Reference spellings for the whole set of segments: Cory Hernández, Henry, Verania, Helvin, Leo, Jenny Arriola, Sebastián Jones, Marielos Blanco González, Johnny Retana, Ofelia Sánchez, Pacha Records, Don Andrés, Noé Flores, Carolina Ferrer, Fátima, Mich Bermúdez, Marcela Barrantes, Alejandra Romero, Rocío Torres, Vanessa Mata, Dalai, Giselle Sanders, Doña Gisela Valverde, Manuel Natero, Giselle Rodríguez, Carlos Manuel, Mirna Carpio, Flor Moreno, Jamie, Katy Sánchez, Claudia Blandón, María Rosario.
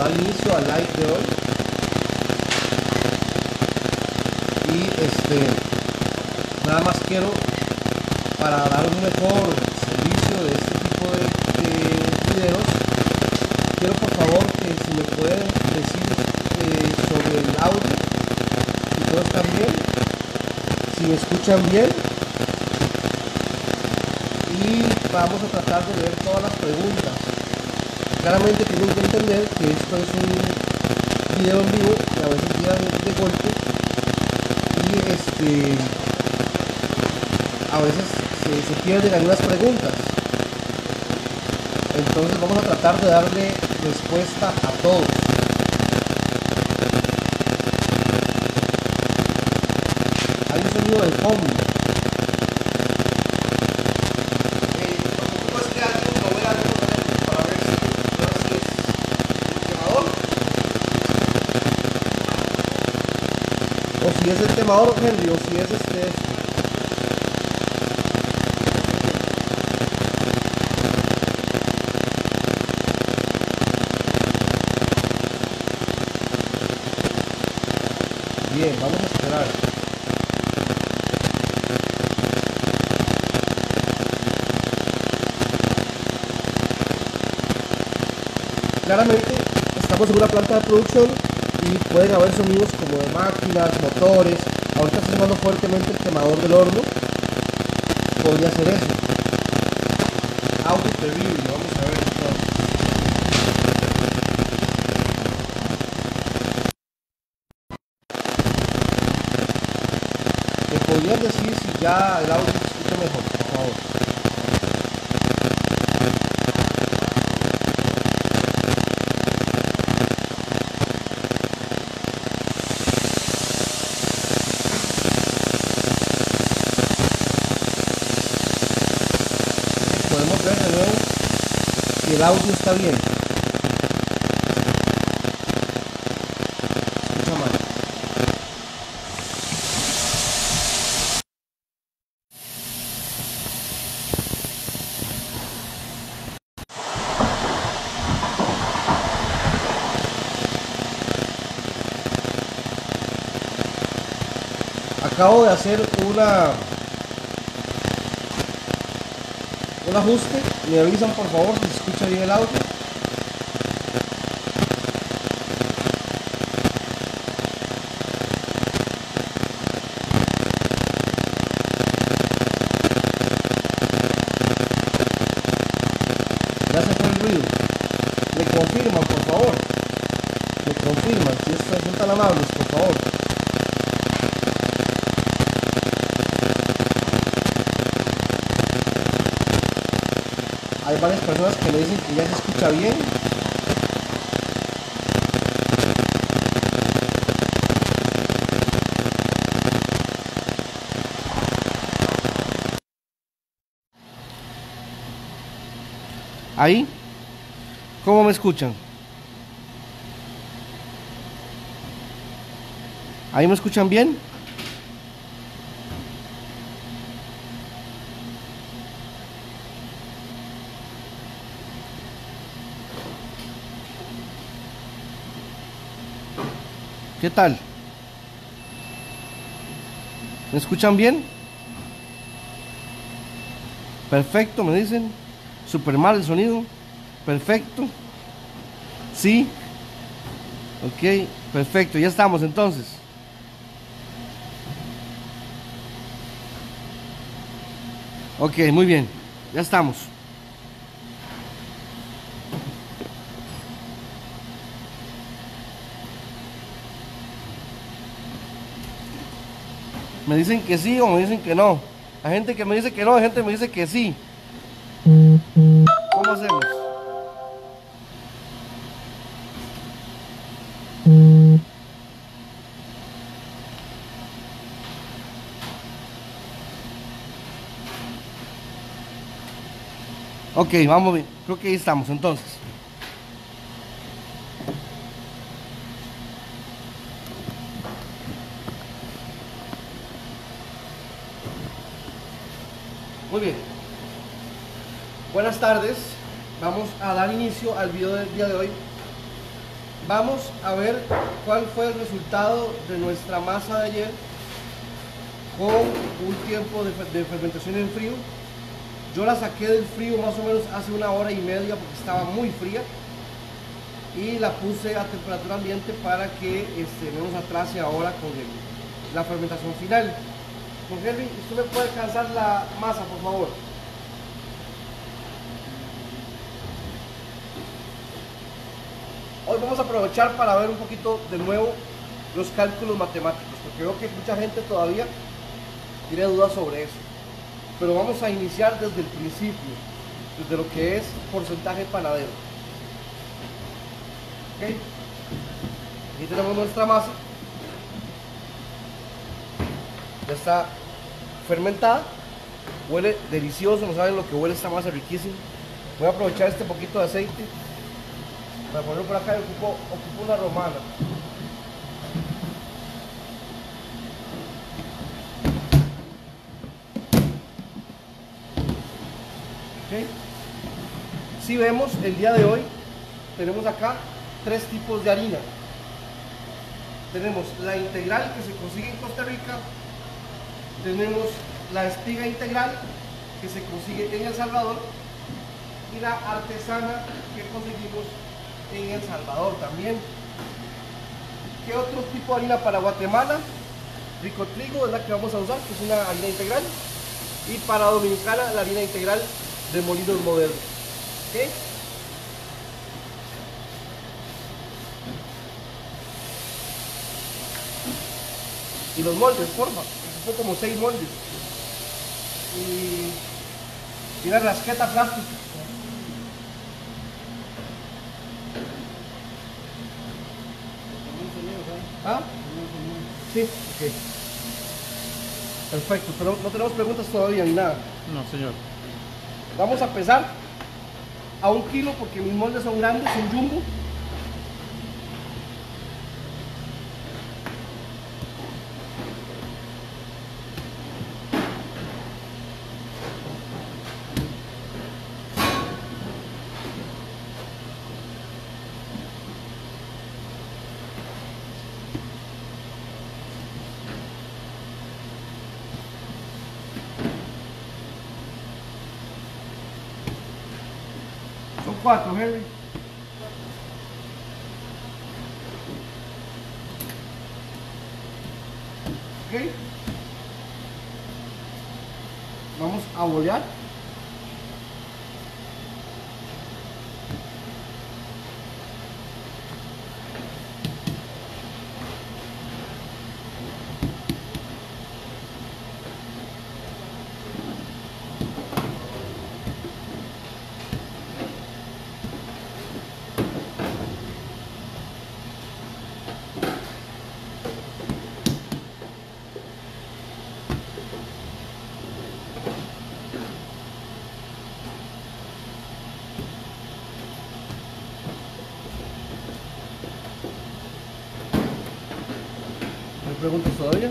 dar inicio al live de hoy. Y nada más quiero, para dar un mejor servicio de este tipo de videos, quiero por favor que si me pueden decir sobre el audio, si todo está bien, si me escuchan bien, y vamos a tratar de ver todas las preguntas. Claramente tienen que entender que esto es un video en vivo que a veces llega de golpe y a veces se pierden algunas preguntas. Entonces vamos a tratar de darle respuesta a todos. Hay un sonido de fondo. Si es el tema Henry, o si es Bien, vamos a esperar. Claramente estamos en una planta de producción y pueden haber sonidos como de máquinas, motores. Ahorita está sonando fuertemente el quemador del horno. Podría ser eso. Audio terrible, vamos a ver entonces. ¿Me podrían decir si ya el audio se escucha mejor, por favor? El audio está bien. Escucha mal. Acabo de hacer un ajuste. Me avisan por favor si se escucha bien el audio. Ya se fue el ruido. Me confirman por favor. Me confirman si son tan amables por favor. Hay varias personas que me dicen que ya se escucha bien. Ahí, ¿cómo me escuchan? ¿Ahí me escuchan bien? ¿Qué tal? ¿Me escuchan bien? Perfecto, me dicen. Super mal el sonido. Perfecto. Sí. Ok, perfecto. Ya estamos entonces. Ok, muy bien. Ya estamos. Me dicen que sí o me dicen que no. La gente que me dice que no, la gente me dice que sí. ¿Cómo hacemos? Ok, vamos bien. Creo que ahí estamos entonces. Muy bien, buenas tardes, vamos a dar inicio al video del día de hoy. Vamos a ver cuál fue el resultado de nuestra masa de ayer con un tiempo de fermentación en frío. Yo la saqué del frío más o menos hace 1 hora y media porque estaba muy fría y la puse a temperatura ambiente para que no nos atrase ahora con la fermentación final. Don Henry, ¿usted me puede alcanzar la masa, por favor? Hoy vamos a aprovechar para ver un poquito de nuevo los cálculos matemáticos, porque veo que mucha gente todavía tiene dudas sobre eso. Pero vamos a iniciar desde el principio, desde lo que es porcentaje panadero. ¿Ok? Aquí tenemos nuestra masa. Ya está fermentada. Huele delicioso, no saben lo que huele esta masa, riquísima. Voy a aprovechar este poquito de aceite para ponerlo por acá. Ocupo una romana. Okay. Si vemos, el día de hoy tenemos acá 3 tipos de harina. Tenemos la integral que se consigue en Costa Rica, tenemos la espiga integral que se consigue en El Salvador y la artesana que conseguimos en El Salvador también. ¿Qué otro tipo de harina para Guatemala? Rico Trigo es la que vamos a usar, que es una harina integral, y para Dominicana la harina integral de Molinos Modernos. ¿Okay? Y los moldes, porfa, son como 6 moldes y una rasqueta plástica. ¿Ah? Sí, ok. Perfecto, pero no tenemos preguntas todavía ni nada. No, señor. Vamos a pesar a 1 kilo porque mis moldes son grandes, son jumbo. Henry. Okay. Vamos a bolear. ¿Preguntas todavía? No,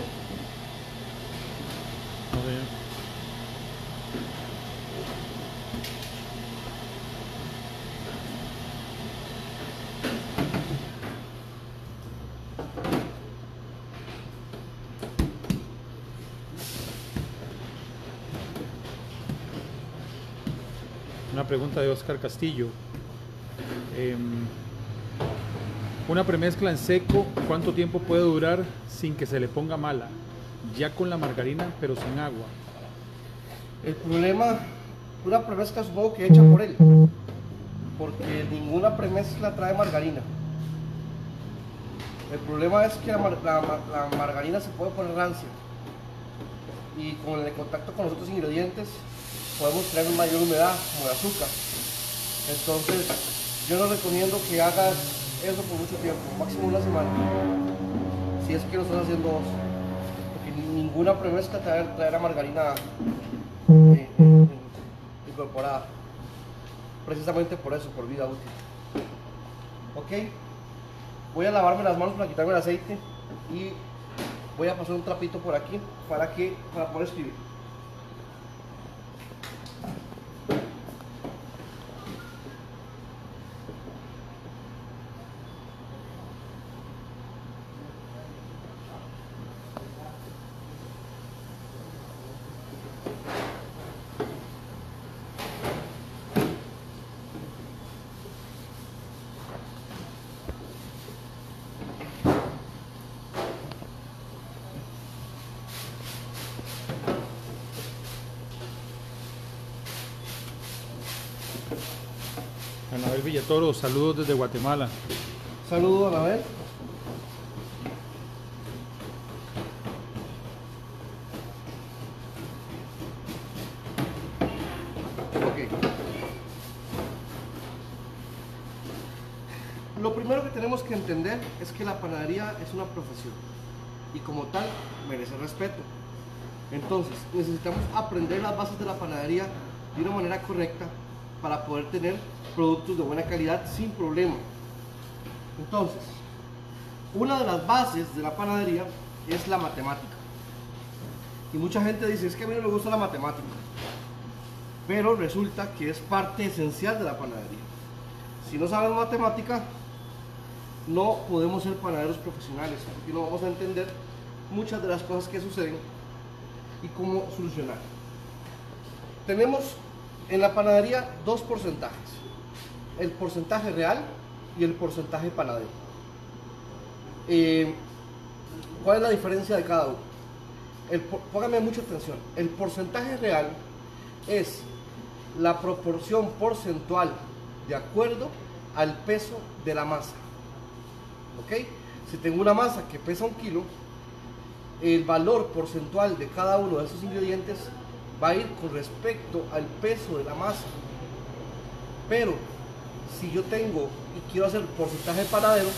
señor. Una pregunta de Oscar Castillo. Una premezcla en seco, ¿cuánto tiempo puede durar sin que se le ponga mala? Ya con la margarina, pero sin agua. El problema, una premezcla supongo que hecha por él, porque ninguna premezcla trae margarina. El problema es que la margarina se puede poner rancia y con el contacto con los otros ingredientes podemos tener mayor humedad, como el azúcar. Entonces, yo no recomiendo que hagas eso por mucho tiempo, máximo 1 semana, si es que lo estás haciendo 2, porque ninguna premezcla traerá margarina incorporada, precisamente por eso, por vida útil. Ok, voy a lavarme las manos para quitarme el aceite y voy a pasar un trapito por aquí para poder escribir. Anabel Villatoro, saludos desde Guatemala. Saludos, Anabel. Lo primero que tenemos que entender es que la panadería es una profesión y como tal merece respeto. Entonces necesitamos aprender las bases de la panadería de una manera correcta para poder tener productos de buena calidad sin problema. Entonces, una de las bases de la panadería es la matemática. Y mucha gente dice, es que a mí no me gusta la matemática, pero resulta que es parte esencial de la panadería. Si no sabes matemática, no podemos ser panaderos profesionales, porque no vamos a entender muchas de las cosas que suceden y cómo solucionar. Tenemos en la panadería dos porcentajes: el porcentaje real y el porcentaje panadero. ¿Cuál es la diferencia de cada uno? Póngame mucha atención. El porcentaje real es la proporción porcentual de acuerdo al peso de la masa. ¿Ok? Si tengo una masa que pesa 1 kilo, el valor porcentual de cada uno de esos ingredientes va a ir con respecto al peso de la masa. Pero si yo tengo y quiero hacer porcentaje panadero,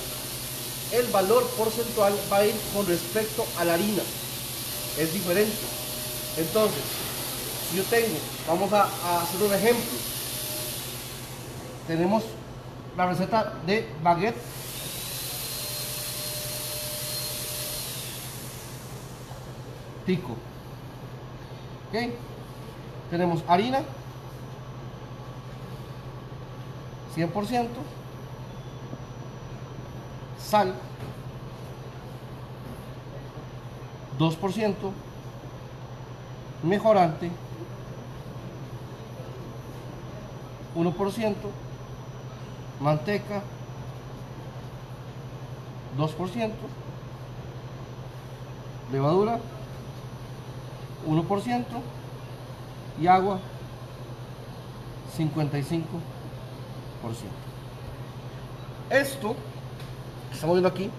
el valor porcentual va a ir con respecto a la harina. Es diferente. Entonces, si yo tengo, vamos a hacer un ejemplo. Tenemos la receta de baguette. Tico. Ok. Tenemos harina 100%, sal 2%, mejorante 1%, manteca 2%, levadura 1% y agua 55%. Esto que estamos viendo aquí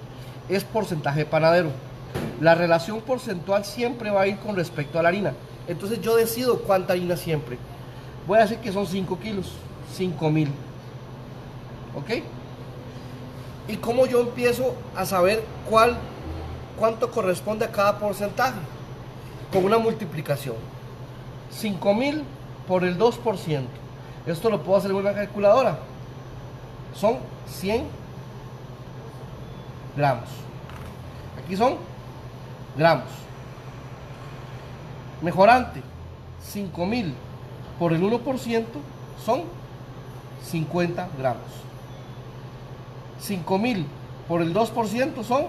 es porcentaje panadero. La relación porcentual siempre va a ir con respecto a la harina. Entonces yo decido cuánta harina siempre. Voy a decir que son 5 kilos, 5.000. ¿Ok? ¿Y cómo yo empiezo a saber cuánto corresponde a cada porcentaje? Con una multiplicación. 5.000 por el 2%. Esto lo puedo hacer con una calculadora. Son 100 gramos. Aquí son gramos. Mejorante. 5.000 por el 1% son 50 gramos. 5.000 por el 2% son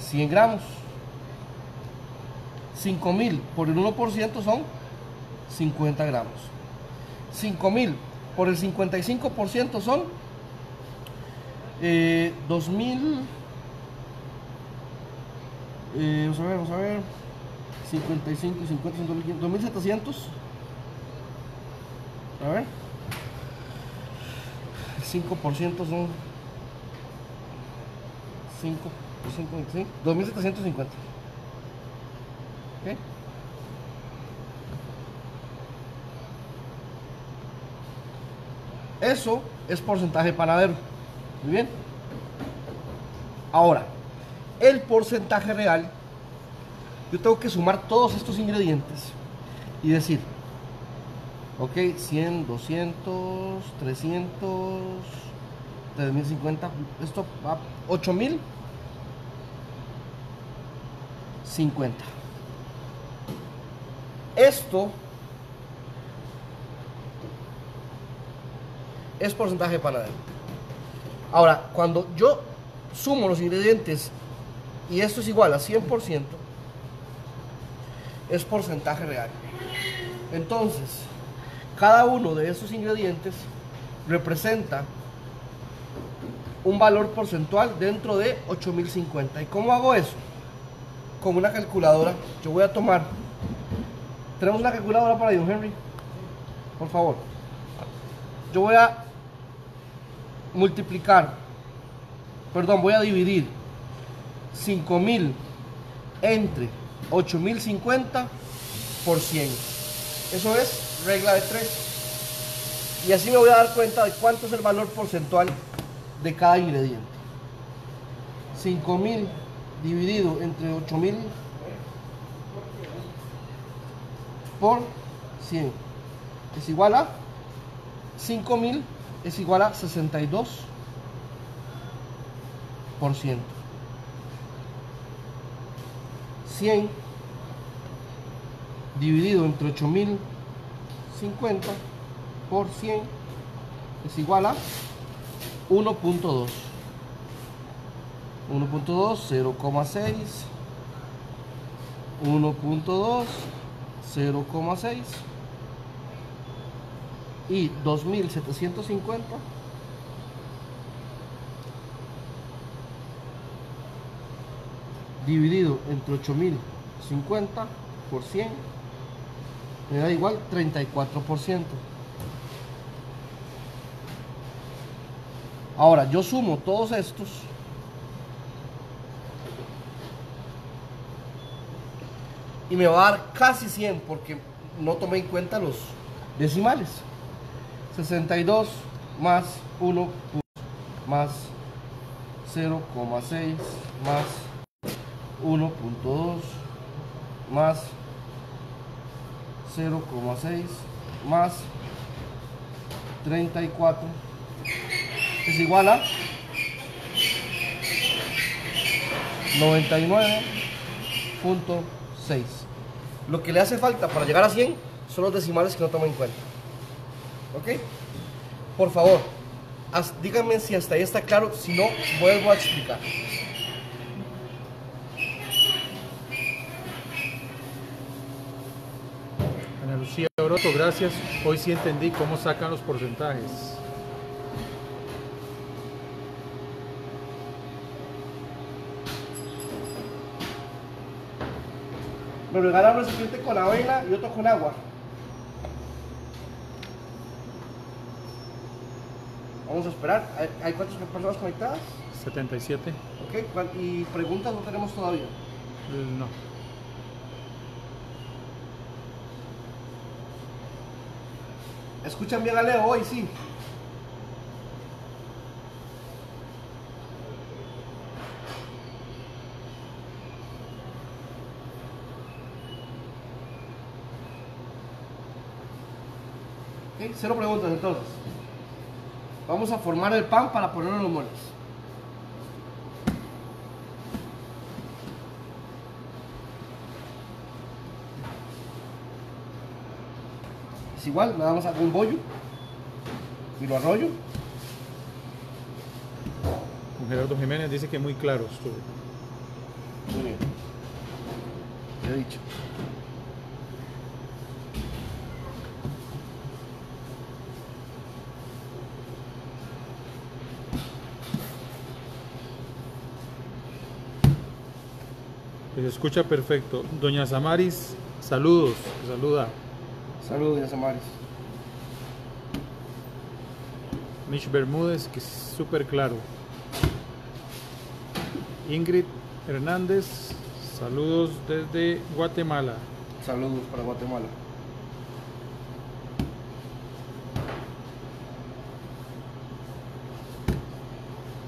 100 gramos. 5.000 por el 1% son 50 gramos. 5.000 por el 55% son 2.000. Vamos a ver. 55, 50, 2.700. A ver. 5% son 5%, 2.750. ¿Okay? Eso es porcentaje panadero. Muy bien. Ahora, el porcentaje real, yo tengo que sumar todos estos ingredientes y decir, ok, 100, 200, 300, 3050, esto va 8050. Esto es porcentaje panadero. Ahora, cuando yo sumo los ingredientes y esto es igual a 100%, es porcentaje real. Entonces, cada uno de esos ingredientes representa un valor porcentual dentro de 8050. ¿Y cómo hago eso? Con una calculadora. Yo voy a tomar... ¿Tenemos una calculadora para Don Henry? Por favor. Yo voy a multiplicar, perdón, voy a dividir 5.000 entre 8.050 por 100. Eso es regla de 3. Y así me voy a dar cuenta de cuánto es el valor porcentual de cada ingrediente. 5.000 dividido entre 8.000 por 100 es igual a 5.000, es igual a 62%. Por 100 dividido entre 8.050 por 100 es igual a 1.2. 1.2, 0,6. 1.2, 0,6. Y 2.750 dividido entre 8.050 por 100 me da igual 34%. Ahora yo sumo todos estos y me va a dar casi 100 porque no tomé en cuenta los decimales. 62 más 1 más 0,6 más 1.2 más 0,6 más 34 es igual a 99.6. Lo que le hace falta para llegar a 100 son los decimales que no tomo en cuenta. ¿Ok? Por favor, díganme si hasta ahí está claro, si no, vuelvo a explicar. Ana Lucía Oroto, gracias. Hoy sí entendí cómo sacan los porcentajes. Me regalaron un recipiente con avena y otro con agua. Vamos a esperar. ¿Hay cuántas personas conectadas? 77. Ok, ¿y preguntas no tenemos todavía? No. ¿Escuchan bien a Leo hoy? Sí. Ok, cero preguntas entonces. Vamos a formar el pan para ponerlo en los moldes. Es igual, nada más hago un bollo y lo arrollo. Don Gerardo Jiménez dice que muy claro estuvo. Muy bien. Ya he dicho. Se escucha perfecto. Doña Samaris, saludos. Saluda. Saludos, Doña Samaris. Mich Bermúdez, que es súper claro. Ingrid Hernández, saludos desde Guatemala. Saludos para Guatemala.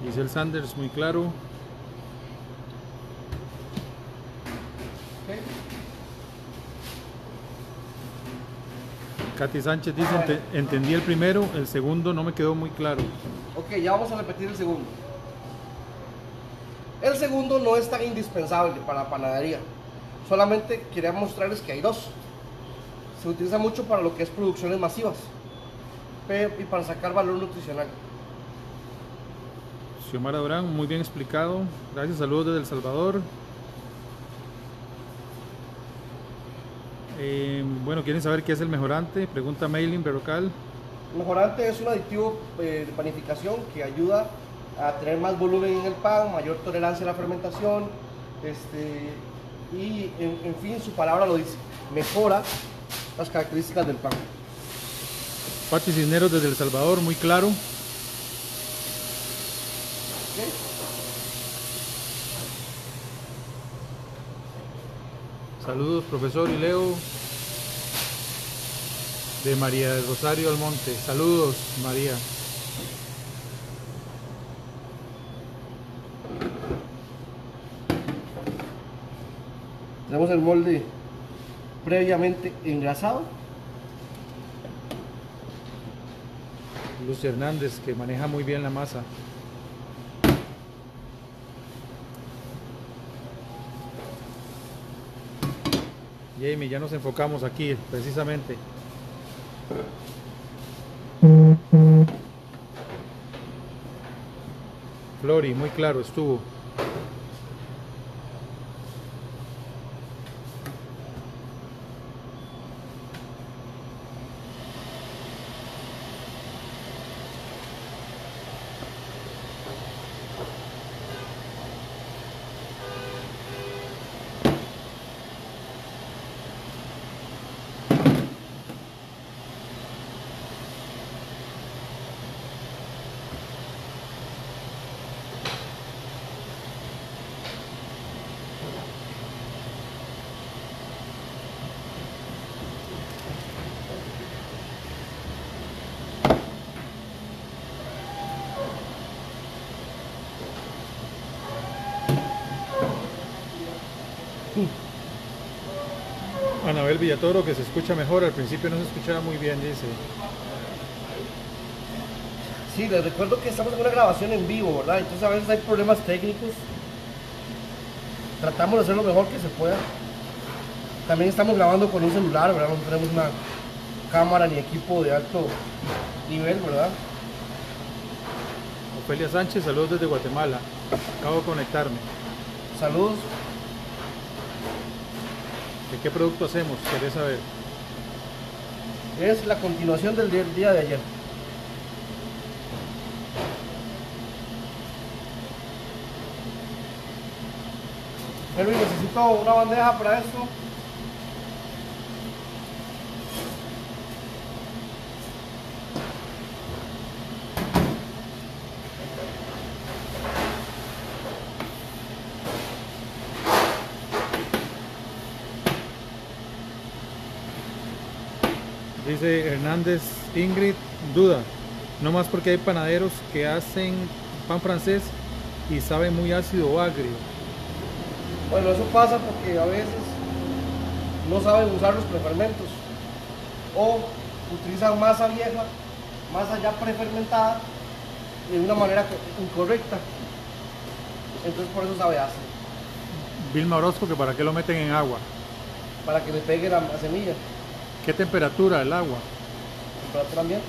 Giselle Sanders, muy claro. Katy Sánchez dice, entendí el primero, el segundo no me quedó muy claro. Ok, ya vamos a repetir el segundo. El segundo no es tan indispensable para la panadería. Solamente quería mostrarles que hay dos. Se utiliza mucho para lo que es producciones masivas y para sacar valor nutricional. Xiomara Durán, muy bien explicado. Gracias, saludos desde El Salvador. Bueno, ¿quieren saber qué es el mejorante? Pregunta Mailing Verrocal. Mejorante es un aditivo de panificación que ayuda a tener más volumen en el pan, mayor tolerancia a la fermentación, y en fin, su palabra lo dice, mejora las características del pan. Patty Cisneros desde El Salvador, muy claro. Saludos, profesor y Leo, de María del Rosario Almonte. Saludos, María. Tenemos el molde previamente engrasado. Lucio Hernández, que maneja muy bien la masa. Jamie, ya nos enfocamos aquí, precisamente. Flori, muy claro, estuvo. Anabel Villatoro, que se escucha mejor, al principio no se escuchaba muy bien, dice. Sí, les recuerdo que estamos en una grabación en vivo, ¿verdad? Entonces a veces hay problemas técnicos. Tratamos de hacer lo mejor que se pueda. También estamos grabando con un celular, ¿verdad? No tenemos una cámara ni equipo de alto nivel, ¿verdad? Ofelia Sánchez, saludos desde Guatemala. Acabo de conectarme. Saludos. ¿De qué producto hacemos? ¿Querés saber? Es la continuación del día de ayer. Helvin, necesito una bandeja para esto. Dice Hernández Ingrid, duda, no más porque hay panaderos que hacen pan francés y sabe muy ácido o agrio. Bueno, eso pasa porque a veces no saben usar los prefermentos o utilizan masa vieja, masa ya prefermentada de una manera incorrecta, entonces por eso sabe ácido. Vilma Orozco, que para qué lo meten en agua. Para que le pegue la semilla. ¿Qué temperatura el agua? ¿Temperatura ambiente?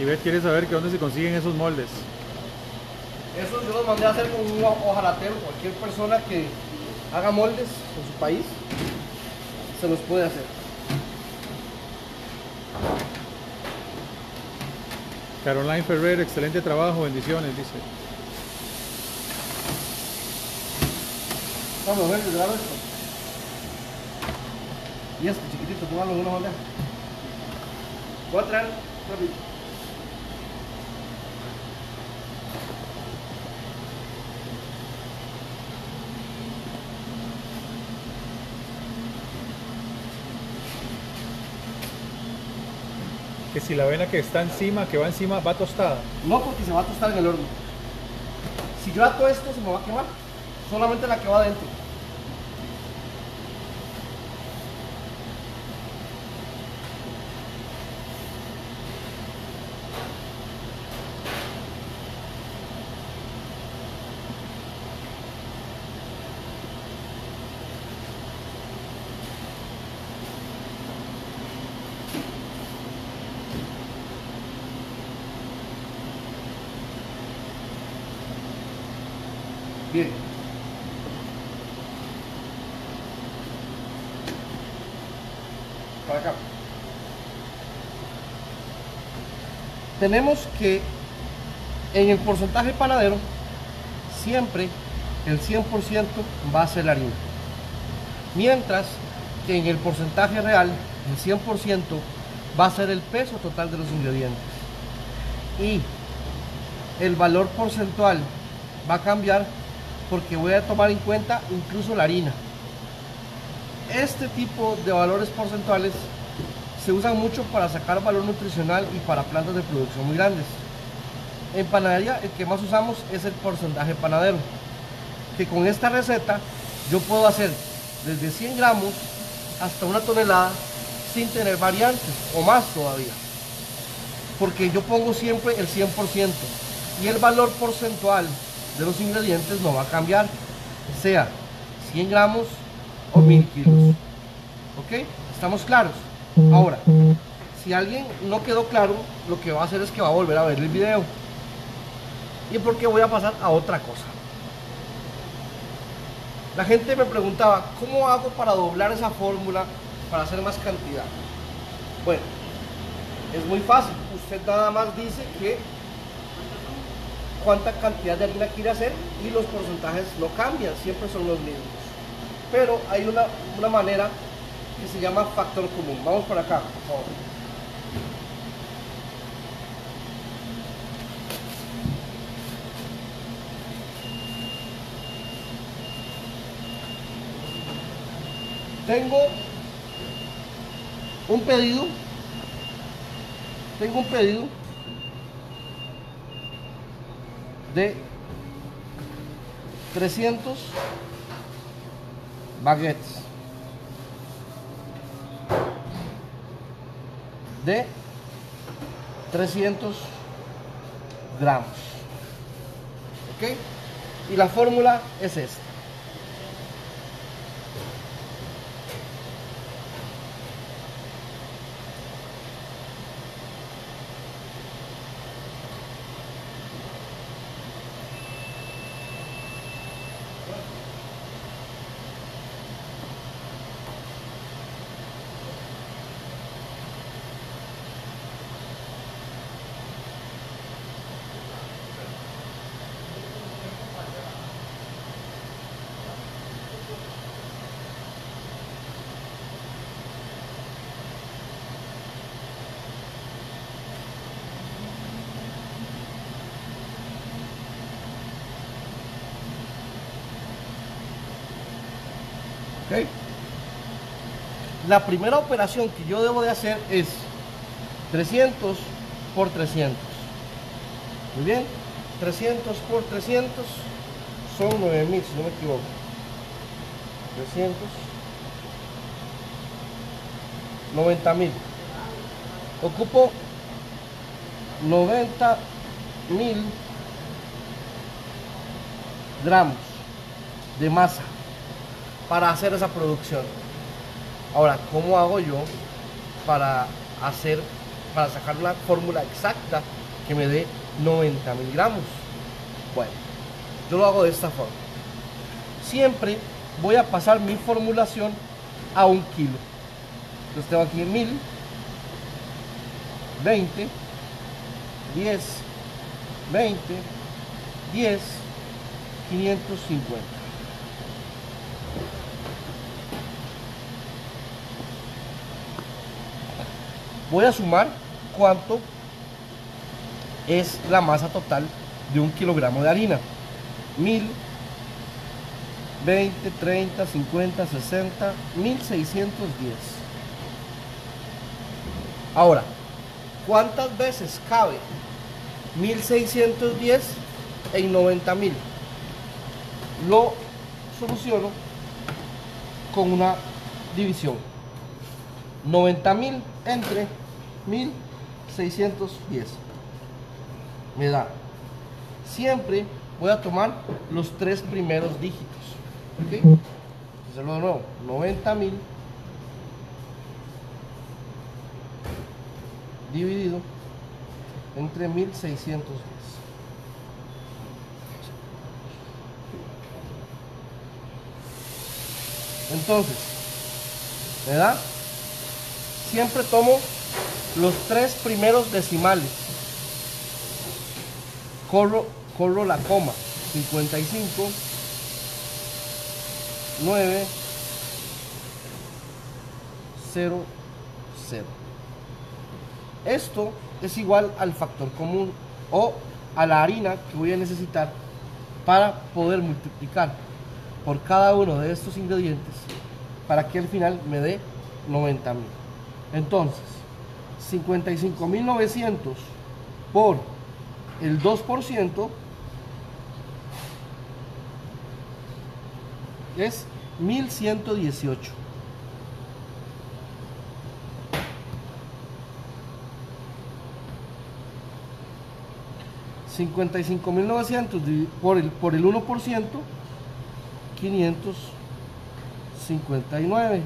Y Beth quiere saber que dónde se consiguen esos moldes. Esos yo los mandé a hacer con un hojaratero. Cualquier persona que haga moldes en su país se los puede hacer. Carolina Ferrer, excelente trabajo, bendiciones, dice. Vamos a ver, te grabo esto. Y este chiquitito, póngalo en una bandeja. Voy a traer rápido. Que si la avena que está encima, que va encima, va tostada. No, porque se va a tostar en el horno. Si yo ato esto, se me va a quemar. Solamente la que va adentro. Bien. Tenemos que en el porcentaje panadero siempre el 100% va a ser la harina, mientras que en el porcentaje real el 100% va a ser el peso total de los ingredientes. Y el valor porcentual va a cambiar porque voy a tomar en cuenta incluso la harina. Este tipo de valores porcentuales se usan mucho para sacar valor nutricional y para plantas de producción muy grandes. En panadería el que más usamos es el porcentaje panadero, que con esta receta yo puedo hacer desde 100 gramos hasta una tonelada sin tener variantes o más todavía, porque yo pongo siempre el 100% y el valor porcentual de los ingredientes no va a cambiar, sea 100 gramos o 1000 kilos. ¿Ok? ¿Estamos claros? Ahora, si alguien no quedó claro, lo que va a hacer es que va a volver a ver el video, y porque voy a pasar a otra cosa. La gente me preguntaba, ¿cómo hago para doblar esa fórmula para hacer más cantidad? Bueno, es muy fácil. Usted nada más dice que cuánta cantidad de harina quiere hacer y los porcentajes no cambian, siempre son los mismos. Pero hay una manera que se llama factor común. Vamos para acá, por favor. Tengo un pedido de 300 baguettes de 300 gramos, ¿ok? Y la fórmula es esta. Okay. La primera operación que yo debo de hacer es 300 por 300. Muy bien, 300 por 300 son 9000, si no me equivoco. 300, 90000. Ocupo 90000 gramos de masa para hacer esa producción. Ahora, ¿cómo hago yo para sacar una fórmula exacta que me dé 90000 gramos? Bueno, yo lo hago de esta forma. Siempre voy a pasar mi formulación a 1 kilo. Entonces tengo aquí 1000, 20, 10, 20, 10, 550. Voy a sumar cuánto es la masa total de 1 kilogramo de harina. 1000, 20, 30, 50, 60, 1610. Ahora, ¿cuántas veces cabe 1610 en 90000? Lo soluciono con una división. 90000 entre 1610 me da. Siempre voy a tomar los 3 primeros dígitos, ¿okay? Hacerlo de nuevo. 90000 dividido entre 1610. Entonces me da. Siempre tomo los 3 primeros decimales, corro la coma, 55, 9, 0, 0. Esto es igual al factor común o a la harina que voy a necesitar para poder multiplicar por cada uno de estos ingredientes para que al final me dé 90.000. Entonces, 55.900 por el 2% es 1.118. $55.900 por el 1%, 559.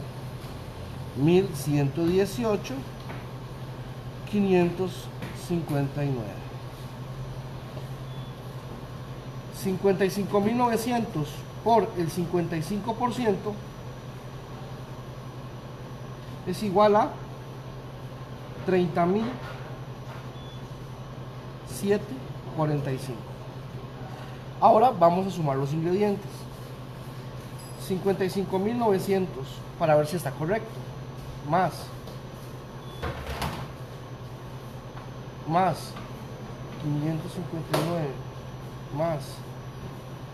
1.118, 559. 55.900 por el 55% es igual a 30.745. Ahora vamos a sumar los ingredientes. 55.900 para ver si está correcto, más 559 más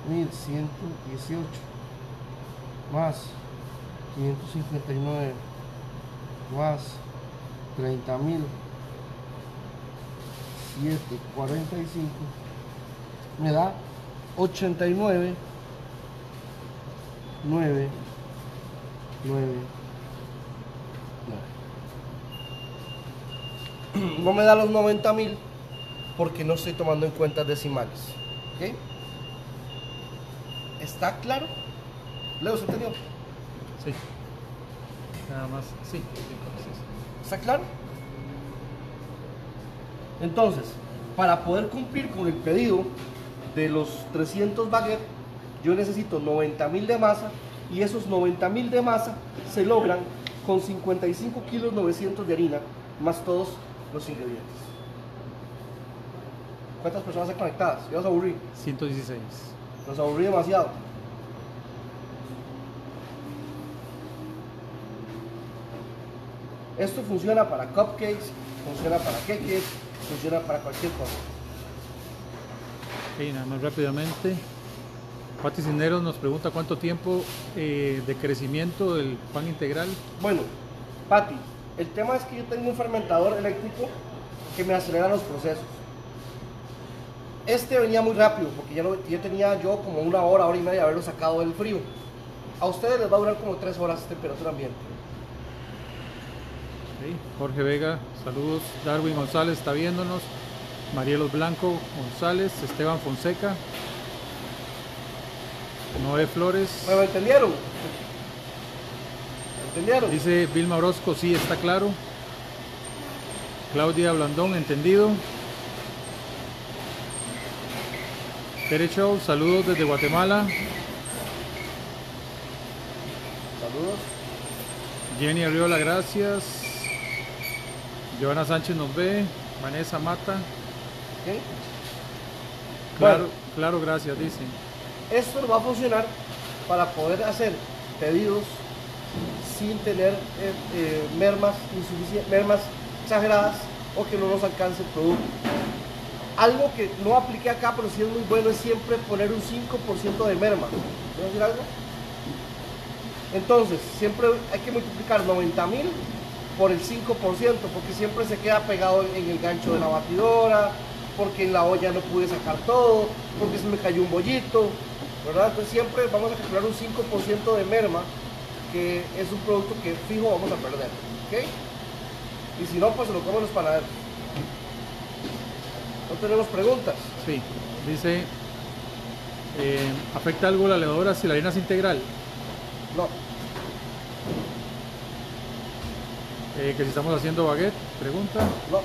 1.118 más 559 más 30.745 me da 89.999. No me da los 90.000 porque no estoy tomando en cuenta decimales. ¿Ok? ¿Está claro? ¿Leo, se entendió? Sí. Nada más, sí. ¿Está claro? Entonces, para poder cumplir con el pedido de los 300 baguettes, yo necesito 90.000 de masa, y esos 90.000 de masa se logran con 55.900 kilos de harina, más todos los ingredientes. ¿Cuántas personas están conectadas? ¿Ya os aburrí? 116. Nos aburrí demasiado. Esto funciona para cupcakes, funciona para queques, funciona para cualquier cosa. Y nada más rápidamente, Patty Cisneros nos pregunta cuánto tiempo de crecimiento del pan integral. Bueno, Patty, el tema es que yo tengo un fermentador eléctrico que me acelera los procesos. Este venía muy rápido porque ya tenía como una hora, hora y media de haberlo sacado del frío. A ustedes les va a durar como 3 horas temperatura ambiente. Okay. Jorge Vega, saludos. Darwin González está viéndonos. Marielos Blanco González, Esteban Fonseca, Noé Flores. ¿Me entendieron? ¿Me entendieron? Dice Vilma Orozco, sí, está claro. Claudia Blandón, entendido. Derecho, saludos desde Guatemala. Saludos. Jenny Arriola, gracias. Giovanna Sánchez nos ve. Vanessa Mata. ¿Okay? Claro, bueno, claro, gracias, dice. Esto va a funcionar para poder hacer pedidos sin tener mermas exageradas o que no nos alcance el producto. Algo que no apliqué acá, pero sí es muy bueno, es siempre poner un 5% de merma. ¿Puedo decir algo? Entonces, siempre hay que multiplicar 90.000 por el 5%, porque siempre se queda pegado en el gancho de la batidora, porque en la olla no pude sacar todo, porque se me cayó un bollito, ¿verdad? Entonces siempre vamos a calcular un 5% de merma, que es un producto que fijo vamos a perder, ¿ok? Y si no, pues se lo comen los panaderos. ¿No tenemos preguntas? Sí, dice, ¿afecta algo la levadura si la harina es integral? No. ¿Que si estamos haciendo baguette? Pregunta. No.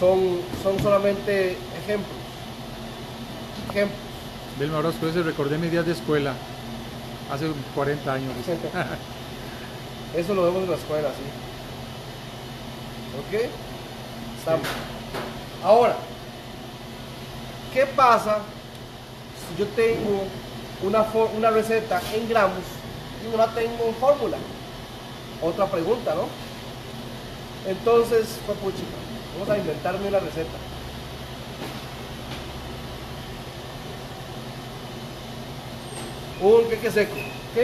Son solamente ejemplos. Ejemplos. Vilma Orozco dice, recordé mis días de escuela, hace 40 años. Eso lo vemos en la escuela, sí. ¿Ok? Estamos. Ahora, ¿qué pasa si yo tengo una receta en gramos y no la tengo en fórmula? Otra pregunta, ¿no? Entonces, papuchita, vamos a inventarme la receta. Un queque seco, ¿ok?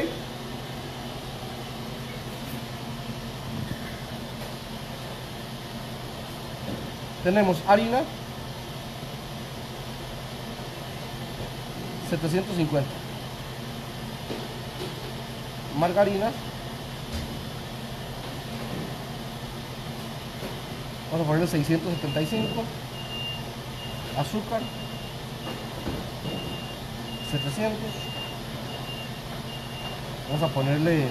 Tenemos harina 750, margarina, vamos a ponerle 675, azúcar 700, vamos a ponerle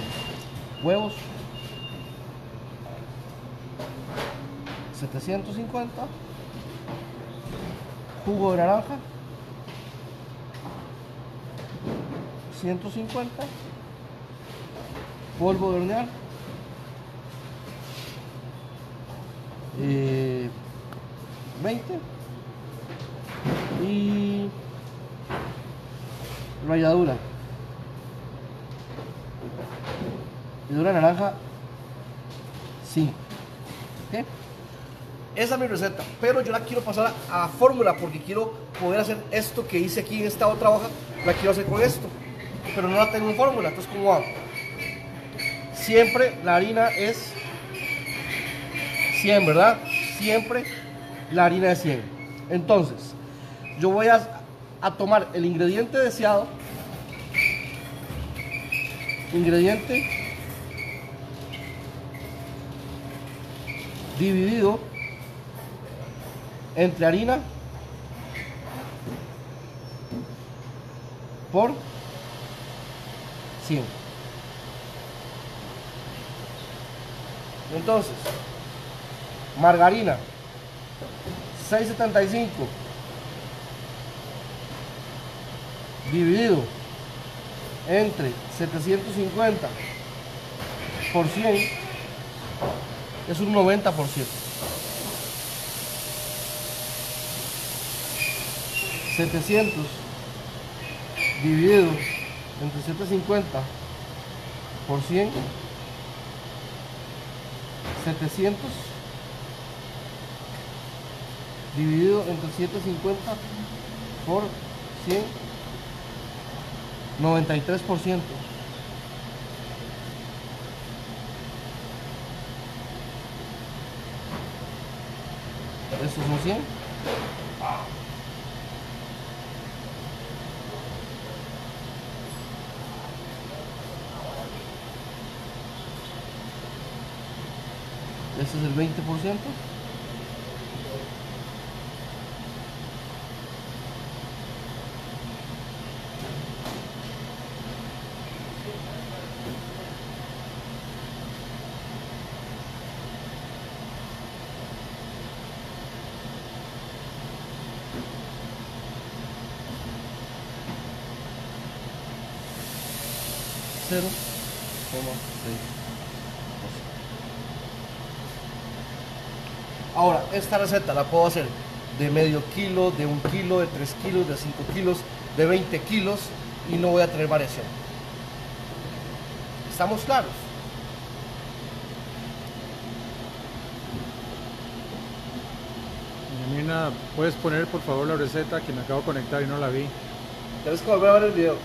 huevos 750, jugo de naranja 150, polvo de hornear, y 20, y ralladura, ralladura naranja 5. ¿Okay? Esa es mi receta, pero yo la quiero pasar a fórmula porque quiero poder hacer esto que hice aquí en esta otra hoja, la quiero hacer con esto, pero no la tengo en fórmula. Entonces, ¿cómo hago? Siempre la harina es 100, ¿verdad? Siempre la harina es 100. Entonces, yo voy a tomar el ingrediente deseado, ingrediente dividido entre harina por 100. Entonces, margarina 675 dividido entre 750 por 100 es un 90%. $700 dividido entre 750 por 100, 700 dividido entre 750 por 100, 93%. Estos son 100. Este es el 20%. Ahora, esta receta la puedo hacer de medio kilo, de 1 kilo, de 3 kilos, de 5 kilos, de 20 kilos y no voy a tener variación. ¿Estamos claros? Mirna, ¿puedes poner por favor la receta que me acabo de conectar y no la vi? Tienes que volver a ver el video.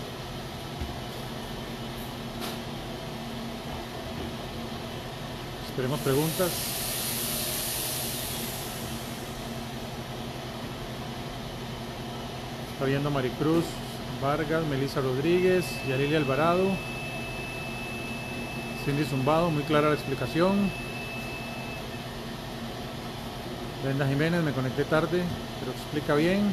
Esperemos preguntas. Está viendo Maricruz Vargas, Melissa Rodríguez, Yarilia Alvarado, Cindy Zumbado, muy clara la explicación. Brenda Jiménez, me conecté tarde, pero explica bien.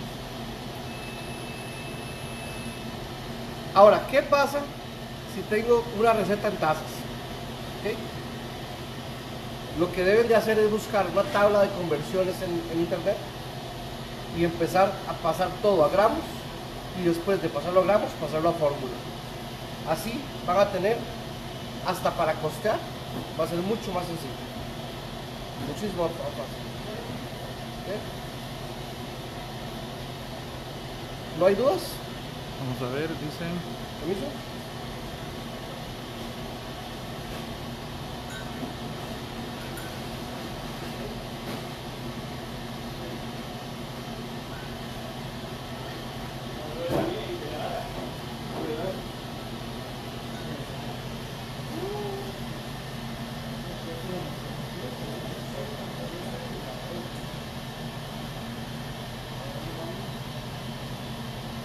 Ahora, ¿qué pasa si tengo una receta en tazas? ¿Okay? Lo que deben de hacer es buscar una tabla de conversiones en internet y empezar a pasar todo a gramos y después de pasarlo a gramos, pasarlo a fórmula. Así van a tener, hasta para costear, va a ser mucho más sencillo. Muchísimo más fácil. ¿Okay? ¿No hay dudas? Vamos a ver, dicen... ¿Permiso?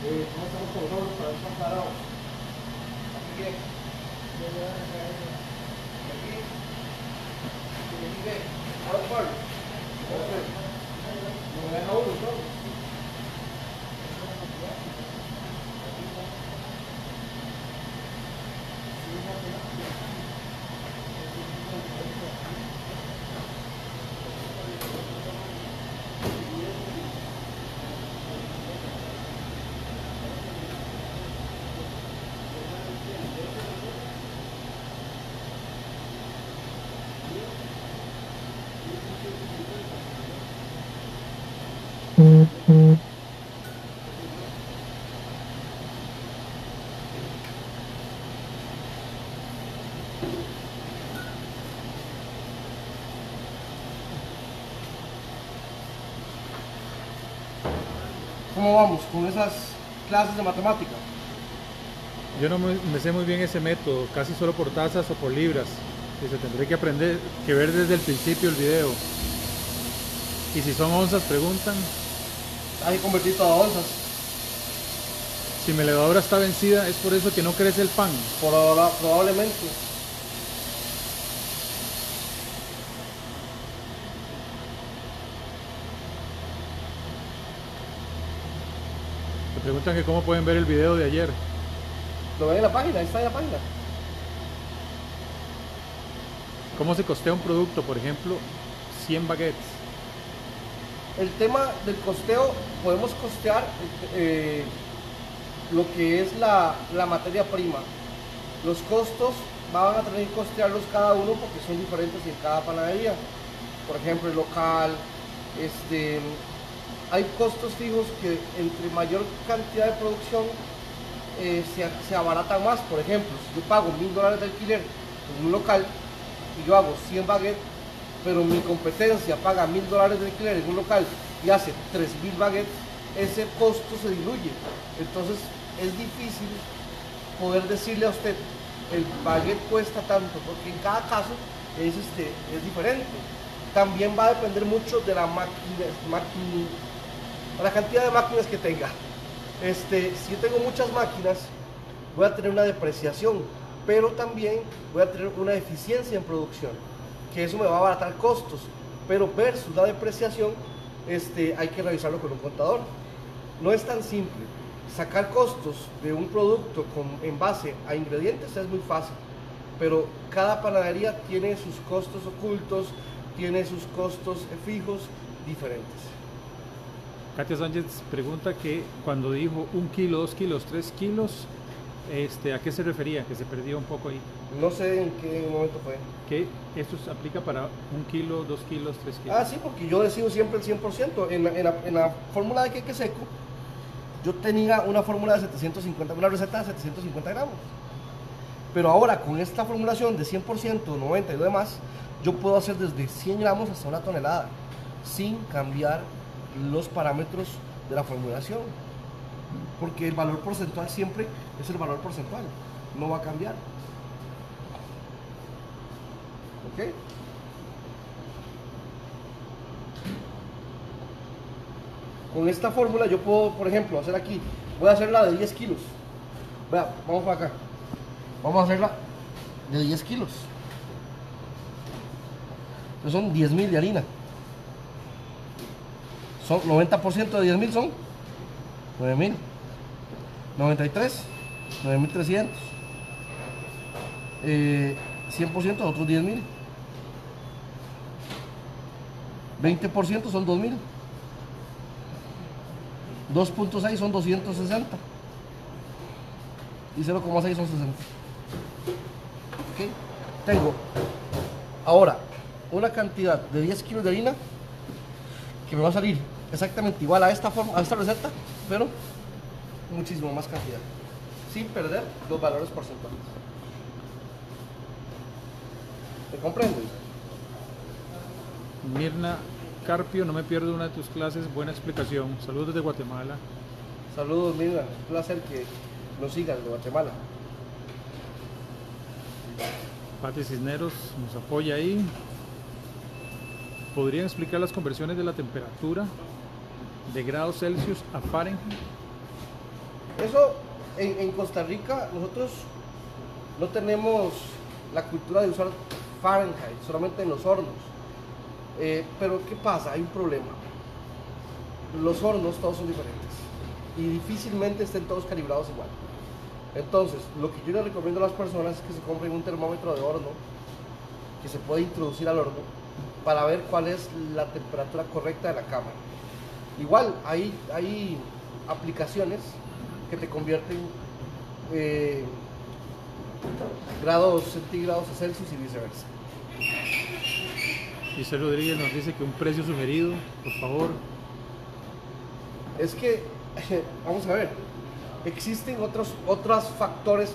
¿Cómo estamos con nosotros para estar parados? Así que, yo voy a dejar eso. Aquí, se le dice, ahora por. Entonces, nos deja uno solo. ¿Cómo vamos con esas clases de matemática? Yo no me sé muy bien ese método, casi solo por tazas o por libras. Y se tendré que aprender, que ver desde el principio el video. Y si son onzas, preguntan. Hay que convertir todas onzas. Si mi levadura está vencida, ¿es por eso que no crece el pan? Por ahora, probablemente. Me preguntan que cómo pueden ver el video de ayer. Lo ven en la página, ahí está en la página. ¿Cómo se costea un producto? Por ejemplo, 100 baguettes. El tema del costeo, podemos costear lo que es la materia prima. Los costos van a tener que costearlos cada uno porque son diferentes en cada panadería. Por ejemplo, el local, hay costos fijos que entre mayor cantidad de producción se abaratan más. Por ejemplo, si yo pago $1000 de alquiler en un local y yo hago 100 baguettes, pero mi competencia paga $1000 de alquiler en un local y hace 3000 baguettes, ese costo se diluye. Entonces es difícil poder decirle a usted el baguette cuesta tanto, porque en cada caso es diferente. También va a depender mucho de la la cantidad de máquinas que tenga. Si yo tengo muchas máquinas, voy a tener una depreciación, pero también voy a tener una eficiencia en producción, que eso me va a abaratar costos, pero versus la depreciación hay que revisarlo con un contador. No es tan simple. Sacar costos de un producto en base a ingredientes es muy fácil, pero cada panadería tiene sus costos ocultos, tiene sus costos fijos diferentes. Katy Sánchez pregunta que cuando dijo 1 kilo, 2 kilos, 3 kilos, ¿a qué se refería? Que se perdió un poco ahí. No sé en qué momento fue. ¿Que esto se aplica para 1 kilo, 2 kilos, 3 kilos? Ah, sí, porque yo decido siempre el 100%. En la fórmula de queque seco, yo tenía una fórmula de 750, una receta de 750 gramos. Pero ahora, con esta formulación de 100%, 90 y lo demás, yo puedo hacer desde 100 gramos hasta 1 tonelada, sin cambiar los parámetros de la formulación. Porque el valor porcentual siempre es el valor porcentual, no va a cambiar. ¿Ok? Con esta fórmula yo puedo, por ejemplo, hacer aquí, voy a hacer la de 10 kilos. Vea, vamos para acá. Vamos a hacerla de 10 kilos. Entonces son 10.000 de harina. Son 90% de 10.000 son 9.000. 93, 9.300. 100% otros 10.000. 20% son 2.000. 2.6 son 260. Y 0.6 son 60. ¿Okay? Tengo ahora una cantidad de 10 kilos de harina que me va a salir exactamente igual a esta forma, a esta receta, pero muchísimo más cantidad, sin perder los valores porcentuales. ¿Me comprenden? Mirna Carpio, no me pierdo una de tus clases, buena explicación. Saludos desde Guatemala. Saludos, Mirna, un placer que nos sigas de Guatemala. Patty Cisneros nos apoya ahí. ¿Podrían explicar las conversiones de la temperatura de grados Celsius a Fahrenheit? Eso en Costa Rica nosotros no tenemos la cultura de usar Fahrenheit, solamente en los hornos. Pero ¿qué pasa? Hay un problema. Los hornos todos son diferentes y difícilmente estén todos calibrados igual. Entonces, lo que yo les recomiendo a las personas es que se compren un termómetro de horno que se puede introducir al horno para ver cuál es la temperatura correcta de la cámara. Igual, hay aplicaciones que te convierten grados centígrados a Celsius y viceversa. Giselle Rodríguez nos dice que un precio sugerido, por favor. Es que, vamos a ver, existen otros factores.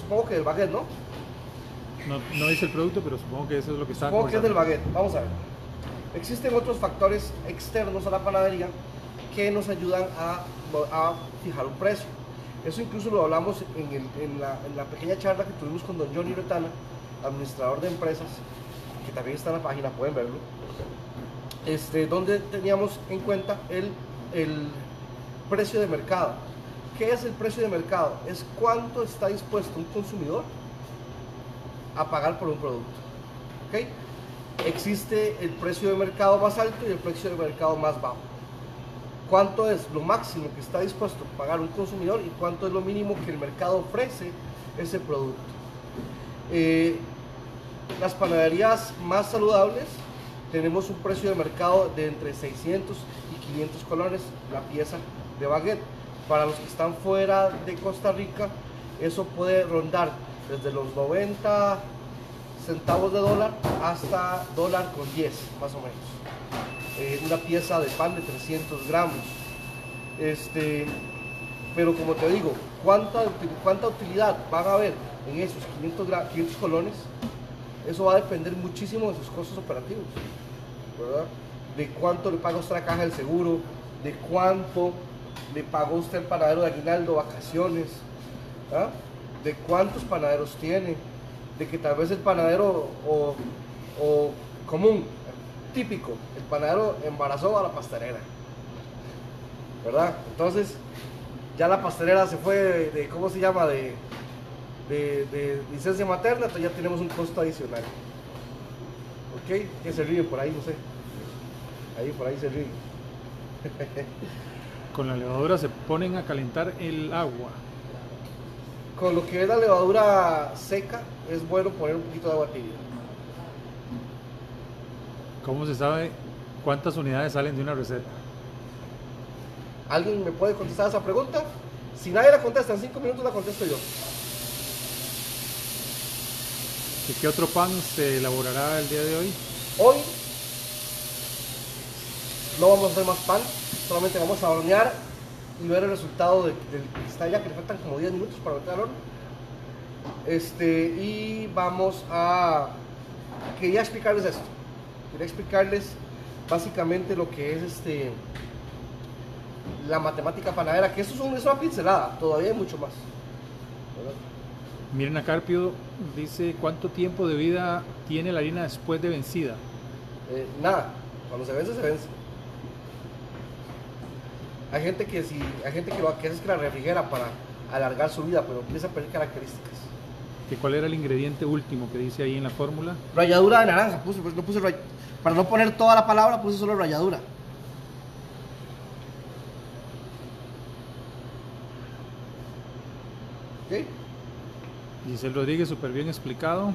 Supongo que del baguette, ¿no? No dice el producto, pero supongo que eso es lo que está. Supongo que es del baguette. Vamos a ver. Existen otros factores externos a la panadería que nos ayudan a fijar un precio. Eso incluso lo hablamos en la pequeña charla que tuvimos con don Johnny Retana, administrador de empresas, que también está en la página, pueden verlo, donde teníamos en cuenta el precio de mercado. ¿Qué es el precio de mercado? Es cuánto está dispuesto un consumidor a pagar por un producto. ¿Okay? Existe el precio de mercado más alto y el precio de mercado más bajo. ¿Cuánto es lo máximo que está dispuesto a pagar un consumidor y cuánto es lo mínimo que el mercado ofrece ese producto? Las panaderías más saludables tenemos un precio de mercado de entre 600 y 500 colones la pieza de baguette. Para los que están fuera de Costa Rica, eso puede rondar desde los 90 centavos de dólar hasta $1.10 más o menos. Una pieza de pan de 300 gramos. Pero como te digo, ¿cuánta utilidad van a haber en esos 500 colones? Eso va a depender muchísimo de sus costos operativos, ¿verdad? De cuánto le paga usted la caja del seguro, de cuánto le pagó usted el panadero de aguinaldo, vacaciones, ¿ah? De cuántos panaderos tiene, de que tal vez el panadero o común, típico, el panadero embarazó a la pastelera, ¿verdad? Entonces, ya la pastelera se fue de ¿cómo se llama? De licencia materna, entonces ya tenemos un costo adicional. ¿Ok? Que se ríe por ahí, no sé. Ahí por ahí se ríe. Con la levadura se ponen a calentar el agua. Con lo que es la levadura seca, es bueno poner un poquito de agua tibia. ¿Cómo se sabe cuántas unidades salen de una receta? ¿Alguien me puede contestar esa pregunta? Si nadie la contesta, en 5 minutos la contesto yo. ¿Y qué otro pan se elaborará el día de hoy? Hoy no vamos a hacer más pan, solamente vamos a hornear y ver el resultado del cristal, ya que le faltan como 10 minutos para meter al horno. Y vamos a... Quería explicarles esto. Quería explicarles básicamente lo que es la matemática panadera, que esto es una pincelada, todavía hay mucho más, ¿verdad? Mirna Carpio dice, ¿cuánto tiempo de vida tiene la harina después de vencida? Nada, cuando se vence, se vence. Hay gente que lo que hace es que la refrigera para alargar su vida, pero empieza a perder características. ¿Y cuál era el ingrediente último que dice ahí en la fórmula? Ralladura de naranja, para no poner toda la palabra puse solo ralladura. ¿Ok? Giselle Rodríguez, súper bien explicado.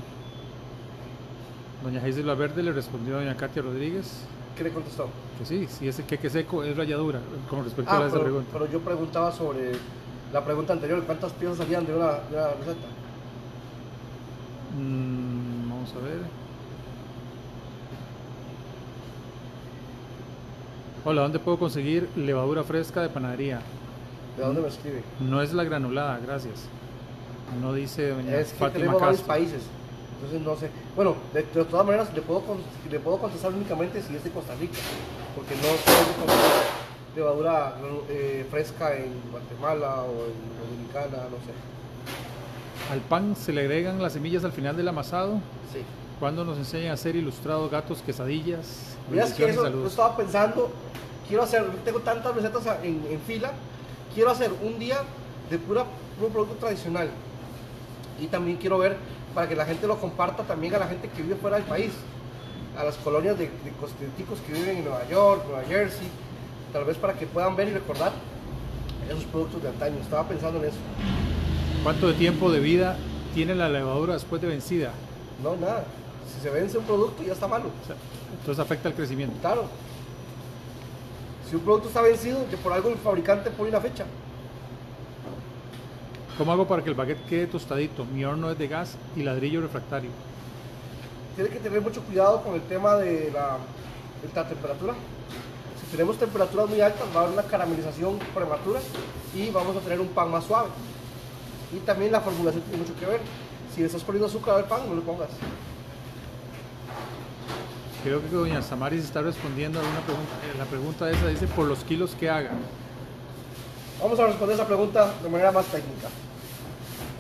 Doña Gisela Valverde le respondió a doña Katia Rodríguez. ¿Qué le contestó? Que sí, si ese queque seco es ralladura, con respecto a esa pregunta. Pero yo preguntaba sobre la pregunta anterior, ¿cuántas piezas salían de una receta? Vamos a ver. Hola, ¿dónde puedo conseguir levadura fresca de panadería? ¿De dónde me escribe? No es la granulada, gracias. No dice doña es que Fátima tenemos varios países, entonces no sé. Bueno, de todas maneras le puedo contestar únicamente si es de Costa Rica, porque no puedo levadura fresca en Guatemala o en Dominicana, no sé. ¿Al pan se le agregan las semillas al final del amasado? Sí. ¿Cuándo nos enseñan a hacer ilustrados, gatos, quesadillas? Mira, es que eso lo estaba pensando, quiero hacer, tengo tantas recetas en fila quiero hacer un día de puro producto tradicional. Y también quiero ver para que la gente lo comparta también a la gente que vive fuera del país, a las colonias de cosméticos que viven en Nueva York, Nueva Jersey, tal vez para que puedan ver y recordar esos productos de antaño. Estaba pensando en eso. ¿Cuánto de tiempo de vida tiene la levadura después de vencida? No, nada. Si se vence un producto ya está malo. O sea, entonces afecta el crecimiento. Claro. Si un producto está vencido, que por algo el fabricante pone una fecha. ¿Cómo hago para que el baguette quede tostadito? Mi horno es de gas y ladrillo refractario. Tiene que tener mucho cuidado con el tema de la temperatura. Si tenemos temperaturas muy altas, va a haber una caramelización prematura y vamos a tener un pan más suave. Y también la formulación tiene mucho que ver. Si le estás poniendo azúcar al pan, no le pongas. Creo que doña Samaris está respondiendo a una pregunta. La pregunta esa dice, por los kilos que haga. Vamos a responder esa pregunta de manera más técnica.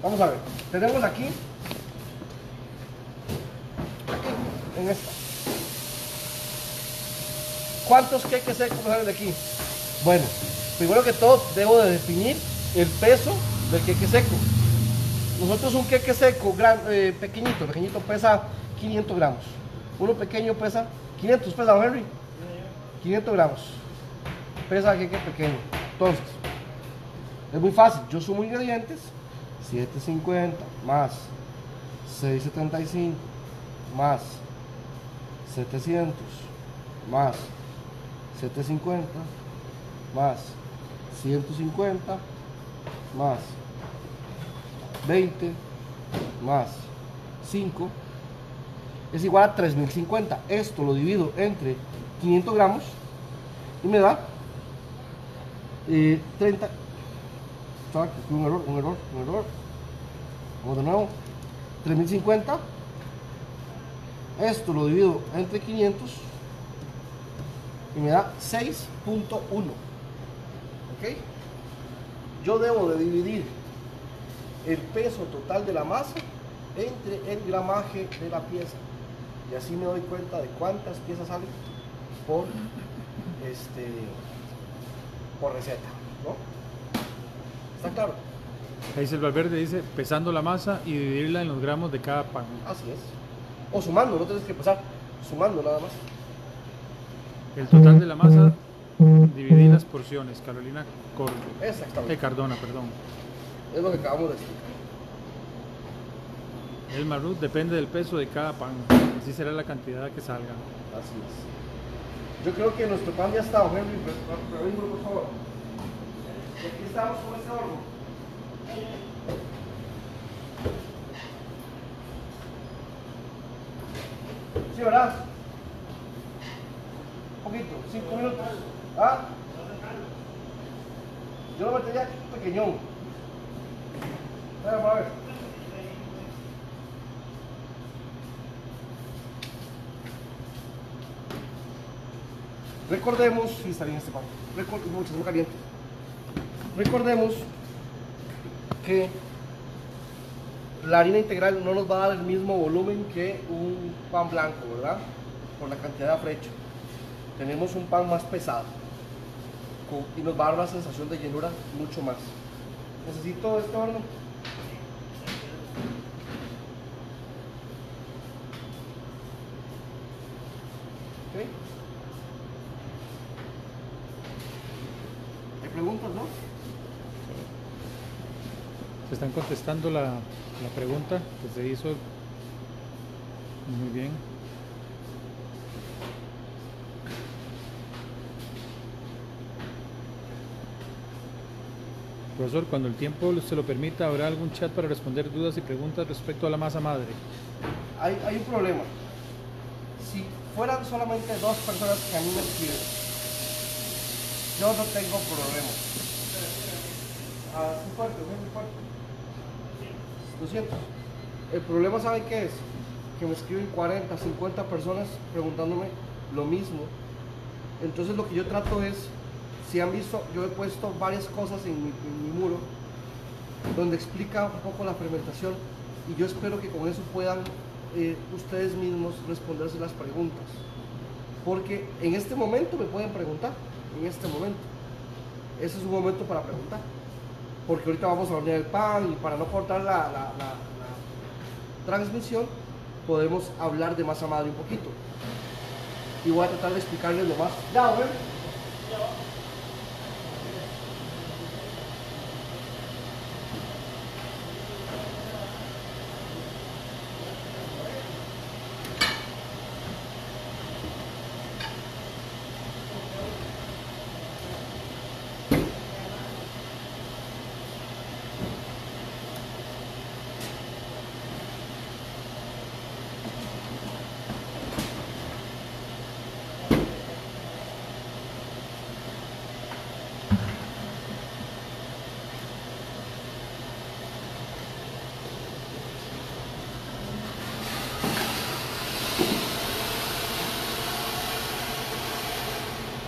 Vamos a ver, tenemos aquí, en esta, ¿cuántos queques secos salen de aquí? Bueno, primero que todo debo de definir el peso del queque seco. Nosotros un queque seco pequeñito pesa 500 gramos. Uno pequeño pesa 500, pesa Henry, 500 gramos, pesa queque pequeño. Entonces, es muy fácil, yo sumo ingredientes, 7.50 más 6.75 más 700 más 7.50 más 150 más 20 más 5 es igual a 3.050. Esto lo divido entre 500 gramos y me da 30. Un error. Vamos de nuevo. 3050. Esto lo divido entre 500 y me da 6.1. ¿Ok? Yo debo de dividir el peso total de la masa entre el gramaje de la pieza. Y así me doy cuenta de cuántas piezas salen por receta, ¿no? ¿Está claro? Giselle Valverde dice, pesando la masa y dividirla en los gramos de cada pan. Así es. O sumando, no tienes que pesar, sumando nada más. El total de la masa, dividir las porciones, Carolina Cordona. Exactamente. Cardona, perdón. Es lo que acabamos de explicar. El marrut depende del peso de cada pan, así será la cantidad que salga. Así es. Yo creo que nuestro pan ya está, Henry, por favor. Aquí estamos con este horno. Sí, ¿verdad? Un poquito, 5 minutos. ¿Ah? Yo lo metería aquí pequeñón. Vamos a ver. Recordemos, si está bien este pan. Recordemos, está muy caliente. Recordemos que la harina integral no nos va a dar el mismo volumen que un pan blanco, ¿verdad? Por la cantidad de afrecho. Tenemos un pan más pesado y nos va a dar una sensación de llenura mucho más. Necesito este horno. ¿Okay? ¿Hay preguntas, no? Están contestando la pregunta que se hizo. Muy bien. Profesor, cuando el tiempo se lo permita, ¿habrá algún chat para responder dudas y preguntas respecto a la masa madre? Hay un problema. Si fueran solamente dos personas que a mí me escriben, yo no tengo problema. Así fuerte, muy fuerte. 200. El problema, ¿saben qué es? Que me escriben 40, 50 personas preguntándome lo mismo. Entonces lo que yo trato es, si han visto, yo he puesto varias cosas en mi muro donde explica un poco la fermentación y yo espero que con eso puedan ustedes mismos responderse las preguntas. Porque en este momento me pueden preguntar, en este momento. ese es un momento para preguntar. Porque ahorita vamos a hornear el pan y para no cortar la transmisión, podemos hablar de masa madre un poquito. Y voy a tratar de explicarles lo más. Ya, ¿ver?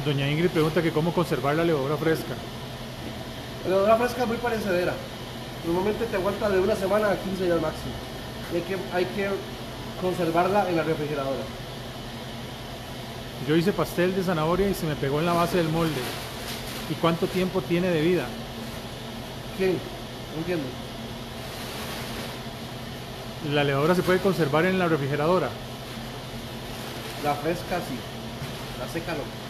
Doña Ingrid pregunta que cómo conservar la levadura fresca. La levadura fresca es muy perecedera. Normalmente te aguanta de una semana a 15 días máximo. Y hay que conservarla en la refrigeradora. Yo hice pastel de zanahoria y se me pegó en la base del molde. ¿Y cuánto tiempo tiene de vida? ¿Quién? No entiendo. ¿La levadura se puede conservar en la refrigeradora? La fresca sí. La seca no.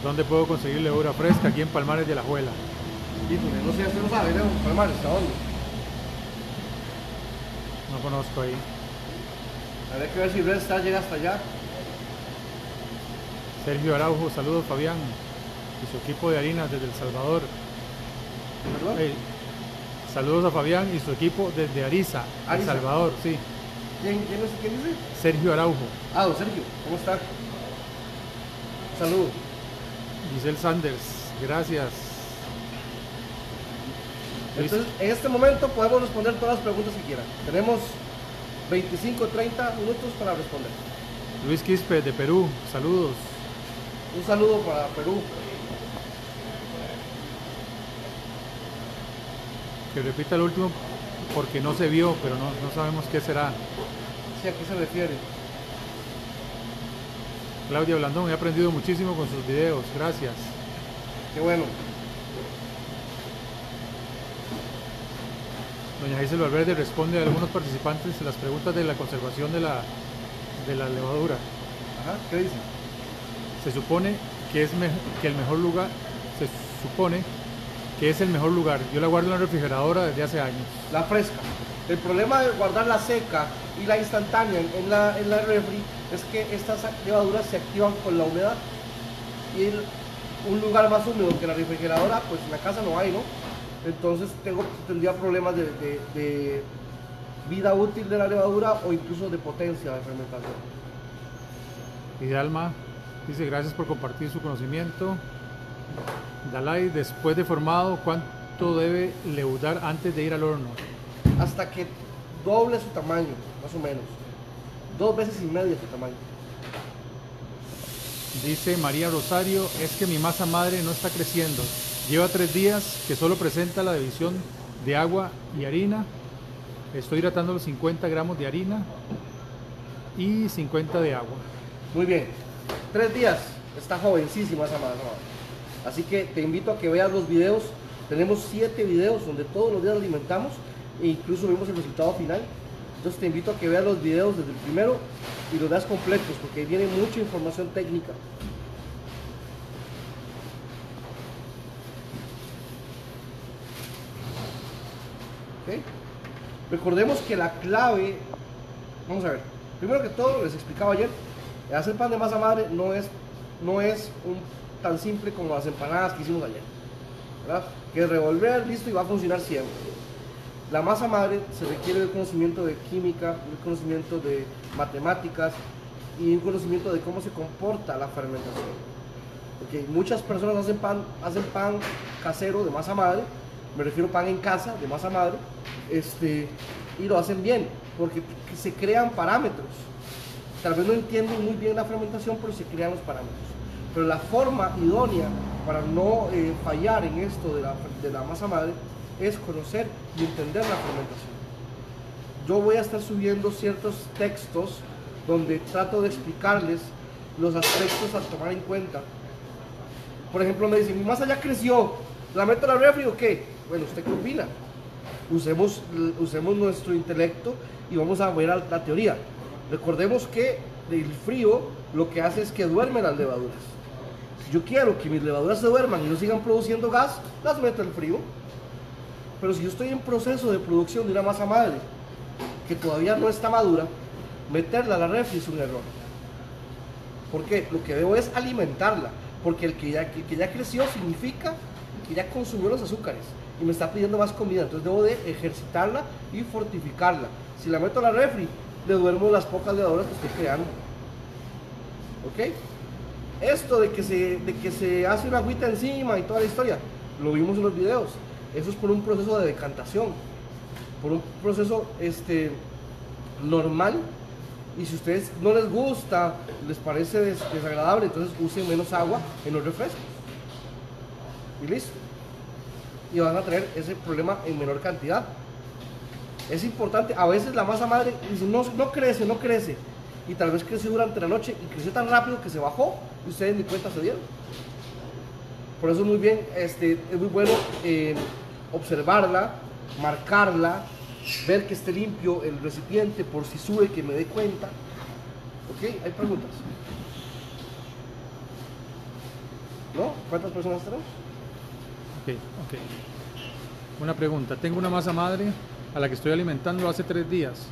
¿Dónde puedo conseguir levadura fresca? Aquí en Palmares de la Juela. Dígame, no sé, usted no sabe, Leo. Palmares, ¿a dónde? No conozco ahí. Habría que ver si Red Star llega hasta allá. Sergio Araujo, saludos Fabián y su equipo de harinas desde El Salvador. ¿Perdón? Hey, saludos a Fabián y su equipo desde Ariza, El Salvador, sí. ¿Quién dice? Sergio Araujo. Ah, don Sergio, ¿cómo está? Saludos. Giselle Sanders, gracias. Entonces, en este momento podemos responder todas las preguntas que quieran. Tenemos 25 o 30 minutos para responder. Luis Quispe de Perú, saludos. Un saludo para Perú. Que repita el último porque no se vio, pero no sabemos qué será. Sí, ¿a qué se refiere? Claudia Blandón, he aprendido muchísimo con sus videos, gracias. Qué bueno. Doña Gisela Valverde responde a algunos participantes las preguntas de la conservación de la levadura. Ajá, ¿qué dice? Se supone que es el mejor lugar. Yo la guardo en la refrigeradora desde hace años. La fresca. El problema de guardar la seca y la instantánea en la refri es que estas levaduras se activan con la humedad. Y un lugar más húmedo que la refrigeradora, pues en la casa no hay, ¿no? Entonces tendría problemas de vida útil de la levadura o incluso de potencia de fermentación. Hidalma dice gracias por compartir su conocimiento. Dalai, después de formado, ¿cuánto debe leudar antes de ir al horno? Hasta que doble su tamaño, más o menos. 2,5 veces su tamaño. Dice María Rosario, es que mi masa madre no está creciendo. Lleva 3 días que solo presenta la división de agua y harina. Estoy hidratando los 50 gramos de harina y 50 de agua. Muy bien. 3 días. Está jovencísima esa masa madre. Así que te invito a que veas los videos. Tenemos 7 videos donde todos los días alimentamos. E incluso vemos el resultado final. Entonces te invito a que veas los videos desde el primero y los veas completos, porque viene mucha información técnica. ¿Okay? Recordemos que la clave, vamos a ver, primero que todo les explicaba ayer, hacer pan de masa madre no es tan simple como las empanadas que hicimos ayer, ¿verdad? Que revolver, listo, y va a funcionar siempre. La masa madre se requiere del conocimiento de química, del conocimiento de matemáticas y un conocimiento de cómo se comporta la fermentación. Porque muchas personas hacen pan casero de masa madre, me refiero pan en casa de masa madre, y lo hacen bien, porque se crean parámetros. Tal vez no entienden muy bien la fermentación, pero se crean los parámetros. Pero la forma idónea para no fallar en esto de la masa madre es conocer y entender la fermentación. Yo voy a estar subiendo ciertos textos donde trato de explicarles los aspectos a tomar en cuenta. Por ejemplo, me dicen, más allá creció, ¿la meto a la refri o qué? Bueno, ¿usted qué opina? Usemos nuestro intelecto y vamos a ver la teoría. Recordemos que el frío lo que hace es que duermen las levaduras. Si yo quiero que mis levaduras se duerman y no sigan produciendo gas, las meto al frío. Pero si yo estoy en proceso de producción de una masa madre que todavía no está madura, meterla a la refri es un error. Porque lo que debo es alimentarla. Porque el que ya creció significa que ya consumió los azúcares y me está pidiendo más comida, entonces debo de ejercitarla y fortificarla. Si la meto a la refri, le duermo las pocas levaduras que estoy creando. ¿Ok? Esto de que se hace una agüita encima y toda la historia, lo vimos en los videos. Eso es por un proceso de decantación, por un proceso normal. Y si a ustedes no les gusta, les parece desagradable, entonces usen menos agua en los refrescos. Y listo. Y van a tener ese problema en menor cantidad. Es importante, a veces la masa madre dice, no crece. Y tal vez creció durante la noche y creció tan rápido que se bajó y ustedes ni cuenta se dieron. Por eso es muy bueno observarla, marcarla, ver que esté limpio el recipiente por si sube, que me dé cuenta. ¿Ok? ¿Hay preguntas? ¿No? ¿Cuántas personas tenemos? Ok. Una pregunta. Tengo una masa madre a la que estoy alimentando hace 3 días.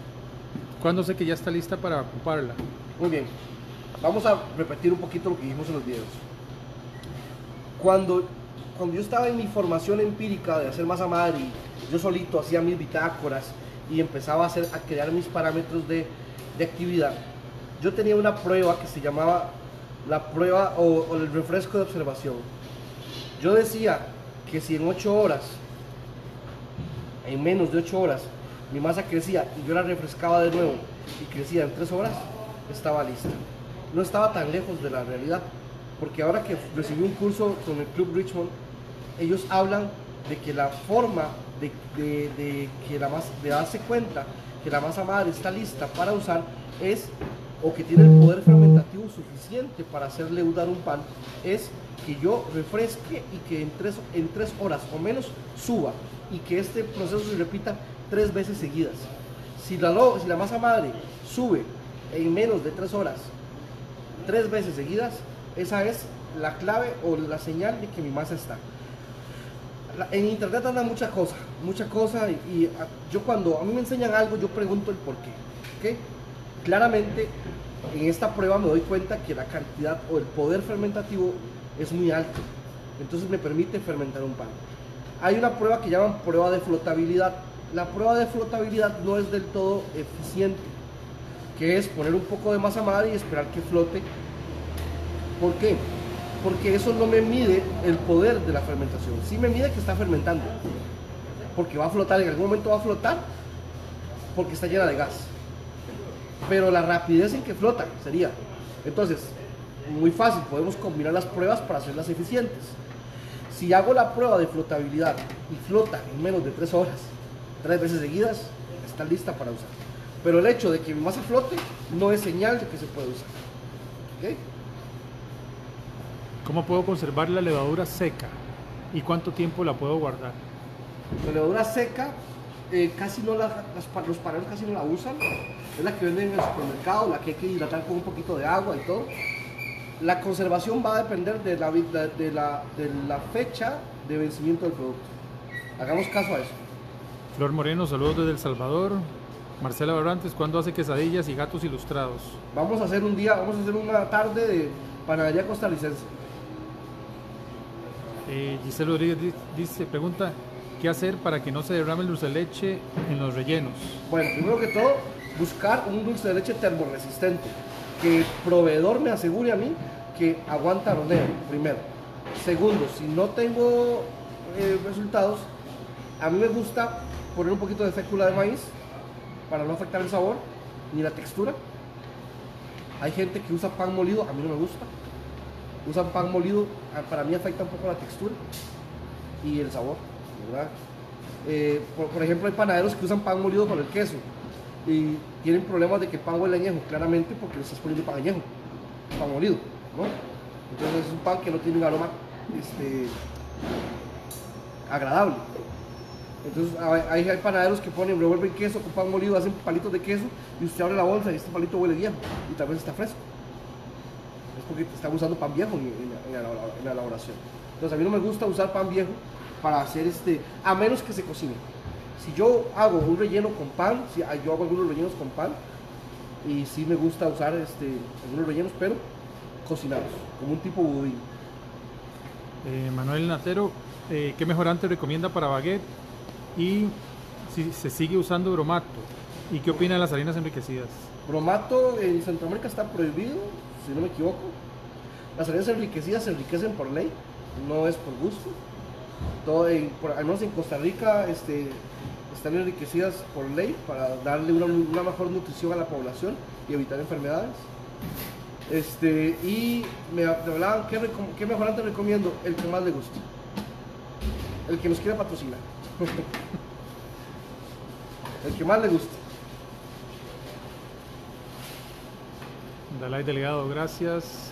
¿Cuándo sé que ya está lista para ocuparla? Muy bien. Vamos a repetir un poquito lo que dijimos en los videos. Cuando yo estaba en mi formación empírica de hacer masa madre, yo solito hacía mis bitácoras y empezaba a crear mis parámetros de actividad. Yo tenía una prueba que se llamaba la prueba o el refresco de observación. Yo decía que si en 8 horas, en menos de 8 horas, mi masa crecía y yo la refrescaba de nuevo y crecía en 3 horas, estaba lista. No estaba tan lejos de la realidad, porque ahora que recibí un curso con el Club Richmond, ellos hablan de que la forma de darse cuenta que la masa madre está lista para usar es, o que tiene el poder fermentativo suficiente para hacer leudar un pan, es que yo refresque y que en tres horas o menos suba, y que este proceso se repita 3 veces seguidas. Si la masa madre sube en menos de 3 horas 3 veces seguidas, esa es la clave o la señal de que mi masa está. En internet andan muchas cosas, y yo, cuando a mí me enseñan algo, yo pregunto el por qué. ¿Okay? Claramente en esta prueba me doy cuenta que la cantidad o el poder fermentativo es muy alto, entonces me permite fermentar un pan. Hay una prueba que llaman prueba de flotabilidad. La prueba de flotabilidad no es del todo eficiente, que es poner un poco de masa madre y esperar que flote. ¿Por qué? Porque eso no me mide el poder de la fermentación. Sí me mide que está fermentando, porque va a flotar, en algún momento va a flotar, porque está llena de gas. Pero la rapidez en que flota sería. Entonces, muy fácil, podemos combinar las pruebas para hacerlas eficientes. Si hago la prueba de flotabilidad y flota en menos de 3 horas, 3 veces seguidas, está lista para usar. Pero el hecho de que mi masa flote no es señal de que se puede usar. ¿Okay? ¿Cómo puedo conservar la levadura seca? ¿Y cuánto tiempo la puedo guardar? La levadura seca, casi no los panaderos casi no la usan. Es la que venden en el supermercado, la que hay que hidratar con un poquito de agua y todo. La conservación va a depender de la fecha de vencimiento del producto. Hagamos caso a eso. Flor Moreno, saludos desde El Salvador. Marcela Barrantes, ¿cuándo hace quesadillas y gatos ilustrados? Vamos a hacer una tarde de panadería costarricense. Giselle Rodríguez pregunta, ¿qué hacer para que no se derrame el dulce de leche en los rellenos? Bueno, primero que todo, buscar un dulce de leche termorresistente, que el proveedor me asegure a mí que aguanta horneo, primero. Segundo, si no tengo resultados, a mí me gusta poner un poquito de fécula de maíz para no afectar el sabor ni la textura. Hay gente que usa pan molido, a mí no me gusta. Usan pan molido, para mí afecta un poco la textura y el sabor, ¿verdad? Por ejemplo, hay panaderos que usan pan molido con el queso. y tienen problemas de que pan huele añejo, claramente porque le estás poniendo pan añejo, pan molido, ¿no? Entonces es un pan que no tiene un aroma agradable. Entonces hay panaderos que ponen, revuelven queso con pan molido, hacen palitos de queso y usted abre la bolsa y este palito huele viejo y tal vez está fresco. Es porque están usando pan viejo en la elaboración. Entonces a mí no me gusta usar pan viejo para hacer a menos que se cocine. Si yo hago un relleno con pan, yo hago algunos rellenos con pan y sí me gusta usar algunos rellenos, pero cocinados, como un tipo budín. Manuel Natero, ¿qué mejorante recomienda para baguette? Y si se sigue usando bromato, ¿y qué opina de las harinas enriquecidas? Bromato en Centroamérica está prohibido, si no me equivoco. Las harinas enriquecidas se enriquecen por ley, no es por gusto. Todo al menos en Costa Rica están enriquecidas por ley para darle una mejor nutrición a la población y evitar enfermedades. Y me hablaban, ¿qué mejorante recomiendo? El que más le guste, el que nos quiera patrocinar. El que más le guste. Dalai Delgado, gracias.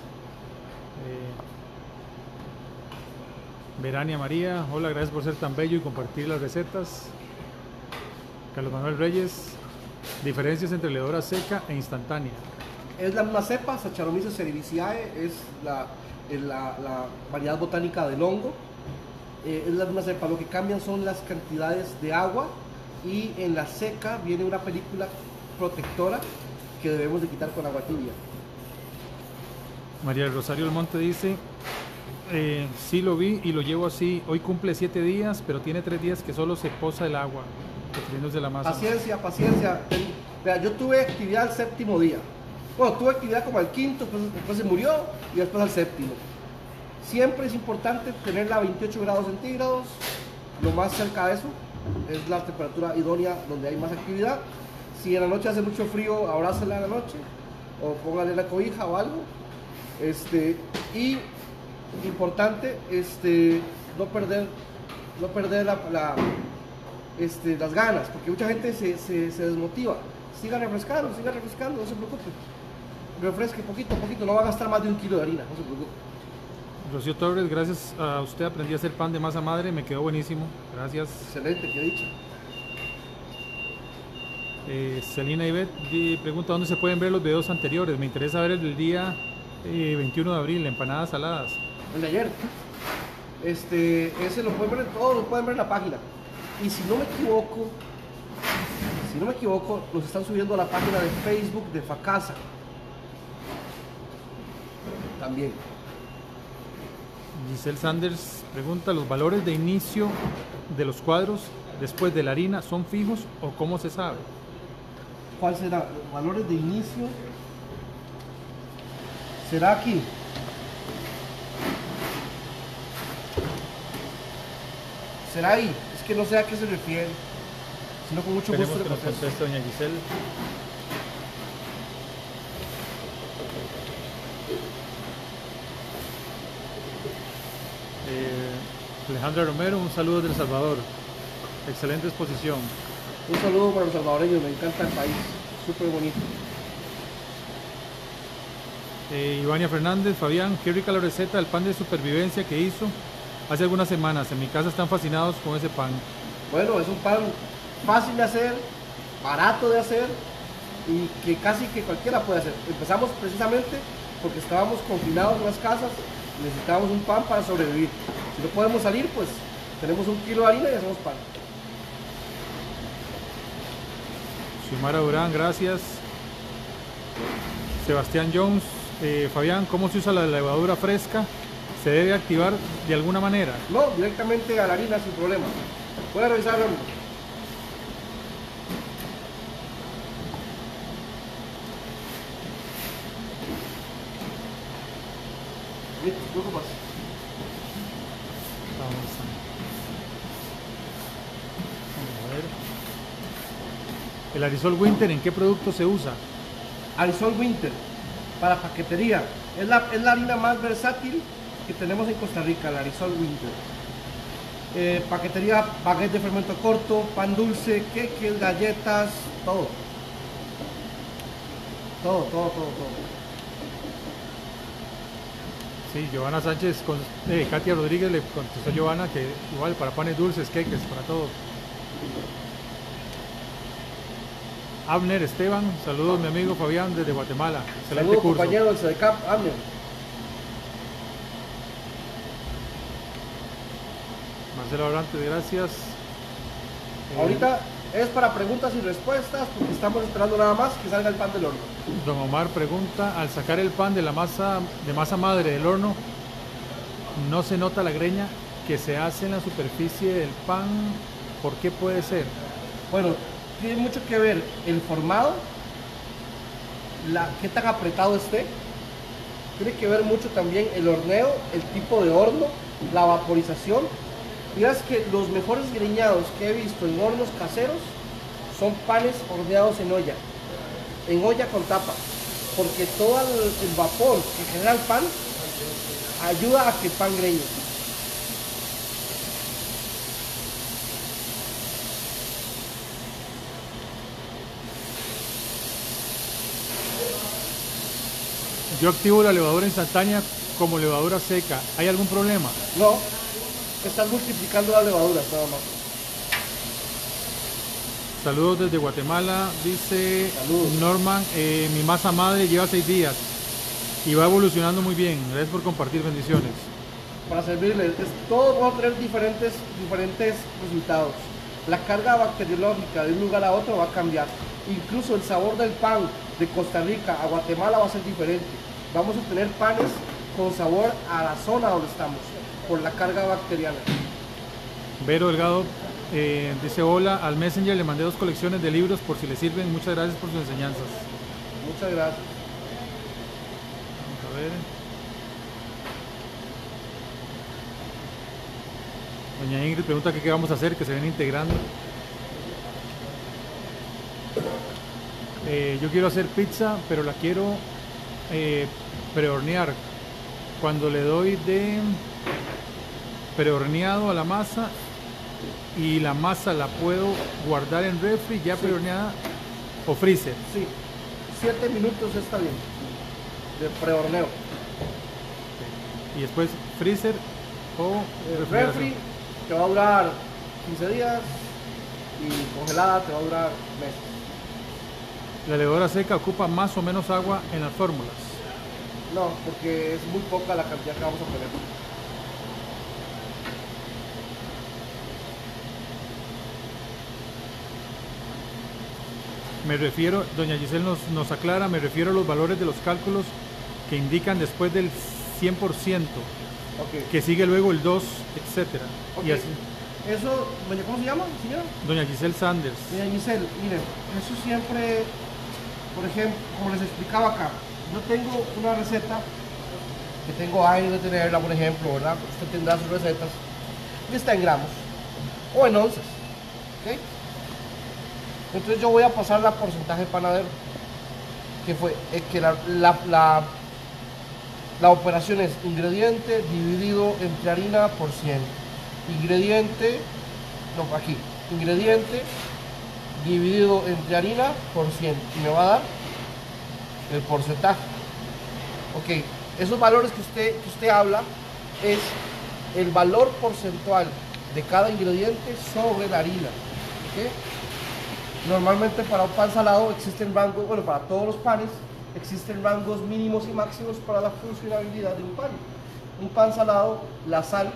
Verania María, hola, gracias por ser tan bello y compartir las recetas. Carlos Manuel Reyes, diferencias entre levadura seca e instantánea. Es la misma cepa, Saccharomyces cerevisiae, es la variedad botánica del hongo. Es la misma cepa, lo que cambian son las cantidades de agua, y en la seca viene una película protectora que debemos de quitar con agua tibia. María del Rosario Almonte dice... sí lo vi y lo llevo así. Hoy cumple 7 días, pero tiene 3 días que solo se posa el agua, refiriéndose a la masa. Paciencia, paciencia. Vea, yo tuve actividad al 7.º día. Bueno, tuve actividad como al 5.º, después se murió y después al 7.º. Siempre es importante tenerla a 28 grados centígrados. Lo más cerca de eso es la temperatura idónea donde hay más actividad. Si en la noche hace mucho frío, abrázala en la noche o póngale la cobija o algo. Y importante no perder las ganas, porque mucha gente se desmotiva. Siga refrescando, no se preocupe, refresque poquito a poquito, no va a gastar más de 1 kilo de harina, no se preocupe. Rocío Torres, gracias a usted aprendí a hacer pan de masa madre, me quedó buenísimo, gracias. Excelente, qué dicha. Celina Ibet pregunta dónde se pueden ver los videos anteriores, me interesa ver el del día 21 de abril, empanadas saladas. El de ayer. Ese lo pueden ver todos, lo pueden ver en la página. Y si no me equivoco, los están subiendo a la página de Facebook de Facasa. También. Giselle Sanders pregunta, ¿los valores de inicio de los cuadros después de la harina son fijos o cómo se sabe? ¿Cuál será? ¿Los valores de inicio? ¿Será aquí? ¿Será ahí? Es que no sé a qué se refiere, sino con mucho gusto que nos conteste doña Giselle. Alejandra Romero, un saludo desde El Salvador. Excelente exposición. Un saludo para los salvadoreños, me encanta el país, súper bonito. Ivania Fernández, Fabián, qué rica la receta del pan de supervivencia que hizo hace algunas semanas. En mi casa están fascinados con ese pan. Bueno, es un pan fácil de hacer, barato de hacer y que casi que cualquiera puede hacer. Empezamos precisamente porque estábamos confinados en las casas, necesitábamos un pan para sobrevivir. Si no podemos salir, pues tenemos 1 kilo de harina y hacemos pan. Xiomara Durán, gracias. Sebastián Jones, Fabián, ¿cómo se usa la levadura fresca? ¿Se debe activar de alguna manera? No, directamente a la harina sin problema. Voy a revisarlo. Listo, ¿tú qué pasa? Vamos a ver. ¿El Arisol Winter en qué producto se usa? Arisol Winter para paquetería, es la harina más versátil que tenemos en Costa Rica, la Arisol Winter. Paquetería, baguette de fermento corto, pan dulce, queques, galletas, todo. Todo. Sí, Giovanna Sánchez, con, Katia Rodríguez le contestó a Giovanna que igual para panes dulces, queques, para todo. Abner Esteban, saludos mi amigo Fabián desde Guatemala. Excelente curso. Compañero de CAP, Abner. Marcelo Abrante, gracias. Ahorita es para preguntas y respuestas porque estamos esperando nada más que salga el pan del horno. Don Omar pregunta, al sacar el pan de la masa de masa madre del horno, ¿no se nota la greña que se hace en la superficie del pan? ¿Por qué puede ser? Bueno, tiene mucho que ver el formado, qué tan apretado esté, tiene que ver mucho también el horneo, el tipo de horno, la vaporización. Miras que los mejores greñados que he visto en hornos caseros son panes horneados en olla con tapa, porque todo el vapor que genera el pan ayuda a que el pan greñe. Yo activo la levadura instantánea como levadura seca, ¿hay algún problema? No. Están multiplicando las levaduras, nada más. Saludos desde Guatemala, dice Saludos. Norman, mi masa madre lleva 6 días y va evolucionando muy bien. Gracias por compartir, bendiciones. Para servirles, todos van a tener diferentes resultados. La carga bacteriológica de un lugar a otro va a cambiar. Incluso el sabor del pan de Costa Rica a Guatemala va a ser diferente. Vamos a tener panes con sabor a la zona donde estamos, por la carga bacteriana. Vero Delgado dice hola, al Messenger le mandé 2 colecciones de libros por si le sirven, muchas gracias por sus enseñanzas. Muchas gracias. Vamos a ver. Doña Ingrid pregunta que qué vamos a hacer, que se ven integrando. Yo quiero hacer pizza, pero la quiero prehornear. Cuando le doy de prehorneado a la masa y la masa la puedo guardar en refri ya prehorneada o freezer. Sí, 7 minutos está bien de prehorneo. Y después freezer o refri te va a durar 15 días y congelada te va a durar meses. La levadura seca ocupa más o menos agua en las fórmulas. No, porque es muy poca la cantidad que vamos a poner. Me refiero, doña Giselle nos aclara, me refiero a los valores de los cálculos que indican después del 100%, okay, que sigue luego el 2, etcétera. Okay. Y así. Eso, ¿cómo se llama, señora? Doña Giselle Sanders. Doña Giselle, miren, eso siempre, por ejemplo, como les explicaba acá, yo tengo una receta, que tengo años de tenerla, por ejemplo, ¿verdad? Usted tendrá sus recetas, que está en gramos, o en onzas, ¿ok? Entonces yo voy a pasar la porcentaje panadero, que fue que la operación es ingrediente dividido entre harina por 100. Ingrediente, no, aquí, ingrediente dividido entre harina por 100. Y me va a dar el porcentaje. Ok, esos valores que usted habla es el valor porcentual de cada ingrediente sobre la harina. ¿Okay? Normalmente para un pan salado existen rangos, bueno, para todos los panes existen rangos mínimos y máximos para la funcionalidad de un pan. Un pan salado, la sal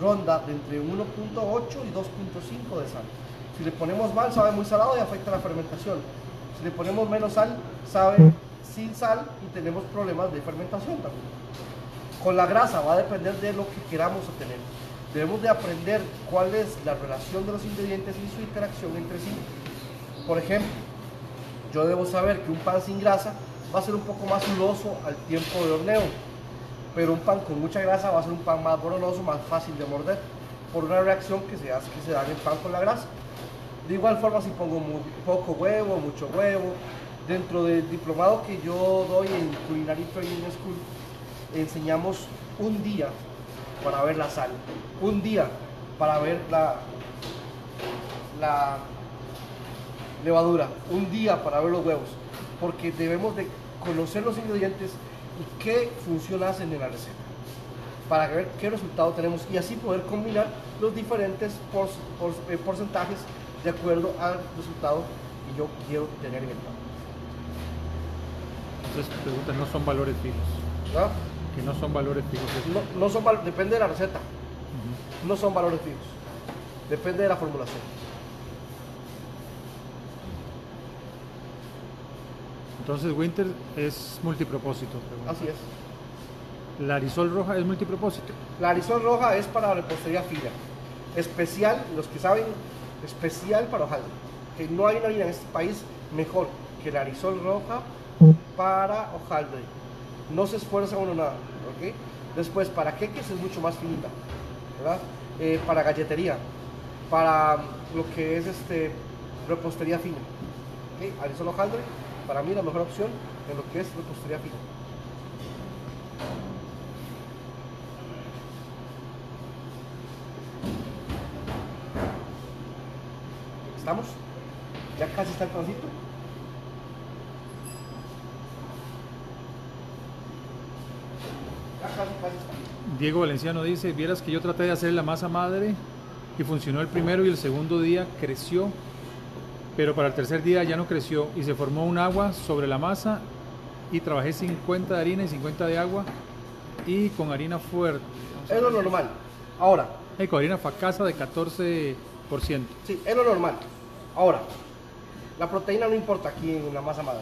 ronda de entre 1.8 y 2.5 de sal. Si le ponemos mal, sabe muy salado y afecta la fermentación. Si le ponemos menos sal, sabe sin sal y tenemos problemas de fermentación también. Con la grasa va a depender de lo que queramos obtener. Debemos de aprender cuál es la relación de los ingredientes y su interacción entre sí. Por ejemplo, yo debo saber que un pan sin grasa va a ser un poco más jugoso al tiempo de horneo, pero un pan con mucha grasa va a ser un pan más bolonoso, más fácil de morder, por una reacción que se da en el pan con la grasa. De igual forma, si pongo muy poco huevo, mucho huevo, dentro del diplomado que yo doy en Culinary Training School, enseñamos un día para ver la sal, un día para ver la levadura, un día para ver los huevos, porque debemos de conocer los ingredientes y qué función hacen en la receta, para ver qué resultado tenemos y así poder combinar los diferentes porcentajes de acuerdo al resultado que yo quiero tener en el plato. Entonces, preguntas, no son valores fijos. ¿Ah? Que no son valores fijos. No, no son, depende de la receta. Uh-huh. No son valores fijos. Depende de la formulación. Entonces, Winter es multipropósito. Pregunta. Así es. ¿La arisol roja es multipropósito? La arisol roja es para repostería fina. Especial, los que saben, especial para hojaldre. Que no hay una harina en este país mejor que la arisol roja para hojaldre. No se esfuerza uno nada, ¿ok? Después, para queques es mucho más finita, ¿verdad? Para galletería, para lo que es repostería fina. ¿Okay? Arisol hojaldre, para mí la mejor opción en lo que es repostería fina. ¿Estamos? Ya casi está el pancito. Ya casi está. Diego Valenciano dice, vieras que yo traté de hacer la masa madre y funcionó el primero y el segundo día creció, pero para el tercer día ya no creció y se formó un agua sobre la masa y trabajé 50 de harina y 50 de agua y con harina fuerte. Es lo normal. Ahora. Y con harina facasa de 14%. Sí, es lo normal. Ahora, la proteína no importa aquí en la masa madre.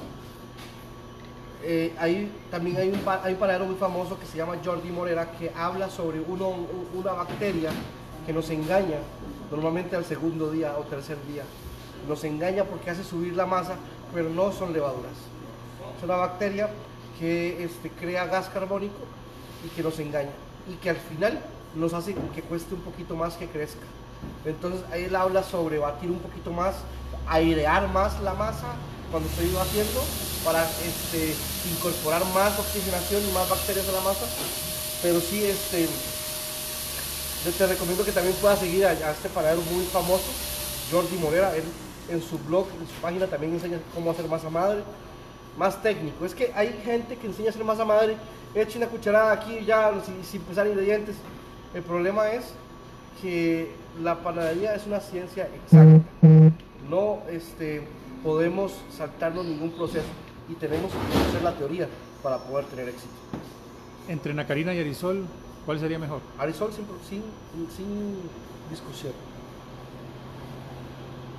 También hay un panadero muy famoso que se llama Jordi Morera que habla sobre una bacteria que nos engaña normalmente al segundo día o tercer día. Nos engaña porque hace subir la masa, pero no son levaduras. Es una bacteria que crea gas carbónico y que nos engaña. Y que al final nos hace que cueste un poquito más que crezca. Entonces ahí él habla sobre batir un poquito más, airear más la masa cuando estoy batiendo para incorporar más oxigenación y más bacterias a la masa. Pero sí, te recomiendo que también puedas seguir a este panadero muy famoso, Jordi Morera. Él en su blog, en su página también enseña cómo hacer masa madre, más técnico. Es que hay gente que enseña a hacer masa madre, echa una cucharada aquí ya sin pensar ingredientes. El problema es que la panadería es una ciencia exacta, no podemos saltarnos ningún proceso y tenemos que conocer la teoría para poder tener éxito. Entre nacarina y arisol, ¿cuál sería mejor? Arisol sin discusión.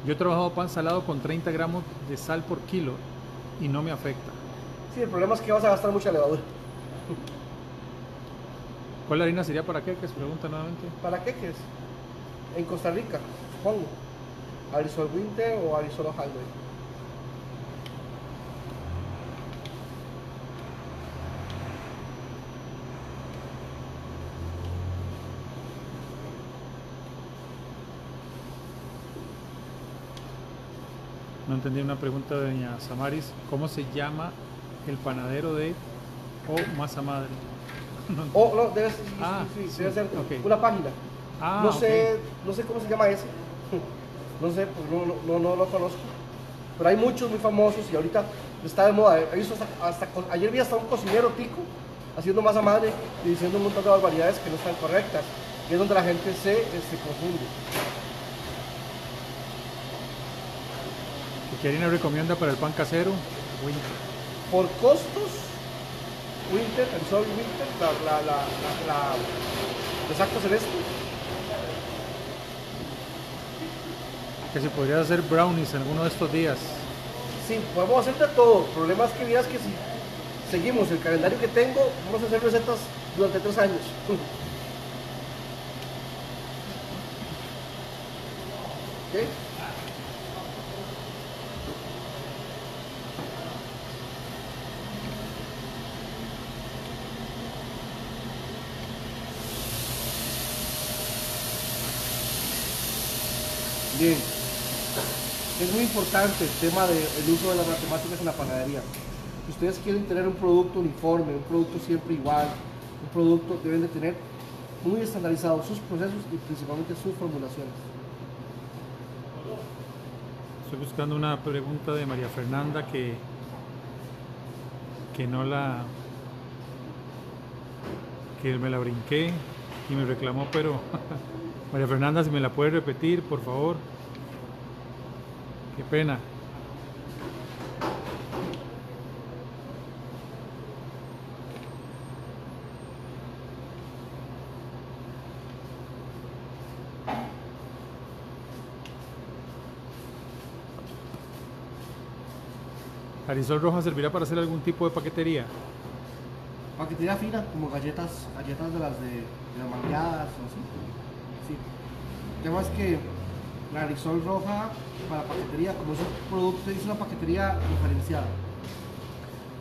Yo he trabajado pan salado con 30 gramos de sal por kilo y no me afecta. Sí, el problema es que vas a gastar mucha levadura. ¿Cuál harina sería para queques? Pregunta nuevamente. ¿Para queques? En Costa Rica, supongo. Arisol Winter o Arisol Haldway. No entendí una pregunta de doña Samaris. ¿Cómo se llama el panadero de masa madre? Debe ser una página. Ah, no sé cómo se llama ese. No sé, pues no lo conozco. Pero hay muchos muy famosos y ahorita está de moda. Ayer vi hasta un cocinero tico haciendo masa madre y diciendo un montón de barbaridades que no están correctas. Y es donde la gente se confunde. ¿Qué harina recomienda para el pan casero? Winter. Por costos, Winter, el Sol Winter, los actos celestes. Que si podrías hacer brownies en alguno de estos días. Sí, podemos hacer de todo. El problema es que dirás que si seguimos el calendario que tengo, vamos a hacer recetas durante 3 años. ¿Okay? Bien. Es muy importante el tema del uso de las matemáticas en la panadería. Si ustedes quieren tener un producto uniforme, un producto siempre igual, un producto, deben de tener muy estandarizados sus procesos y principalmente sus formulaciones. Estoy buscando una pregunta de María Fernanda que me la brinqué y me reclamó, pero María Fernanda, si me la puede repetir, por favor. Qué pena. ¿Arisol roja servirá para hacer algún tipo de paquetería? Paquetería fina, como galletas, galletas de las de las mangueadas o así. Sí. El tema es que la arisol roja para paquetería, como es un producto, es una paquetería diferenciada.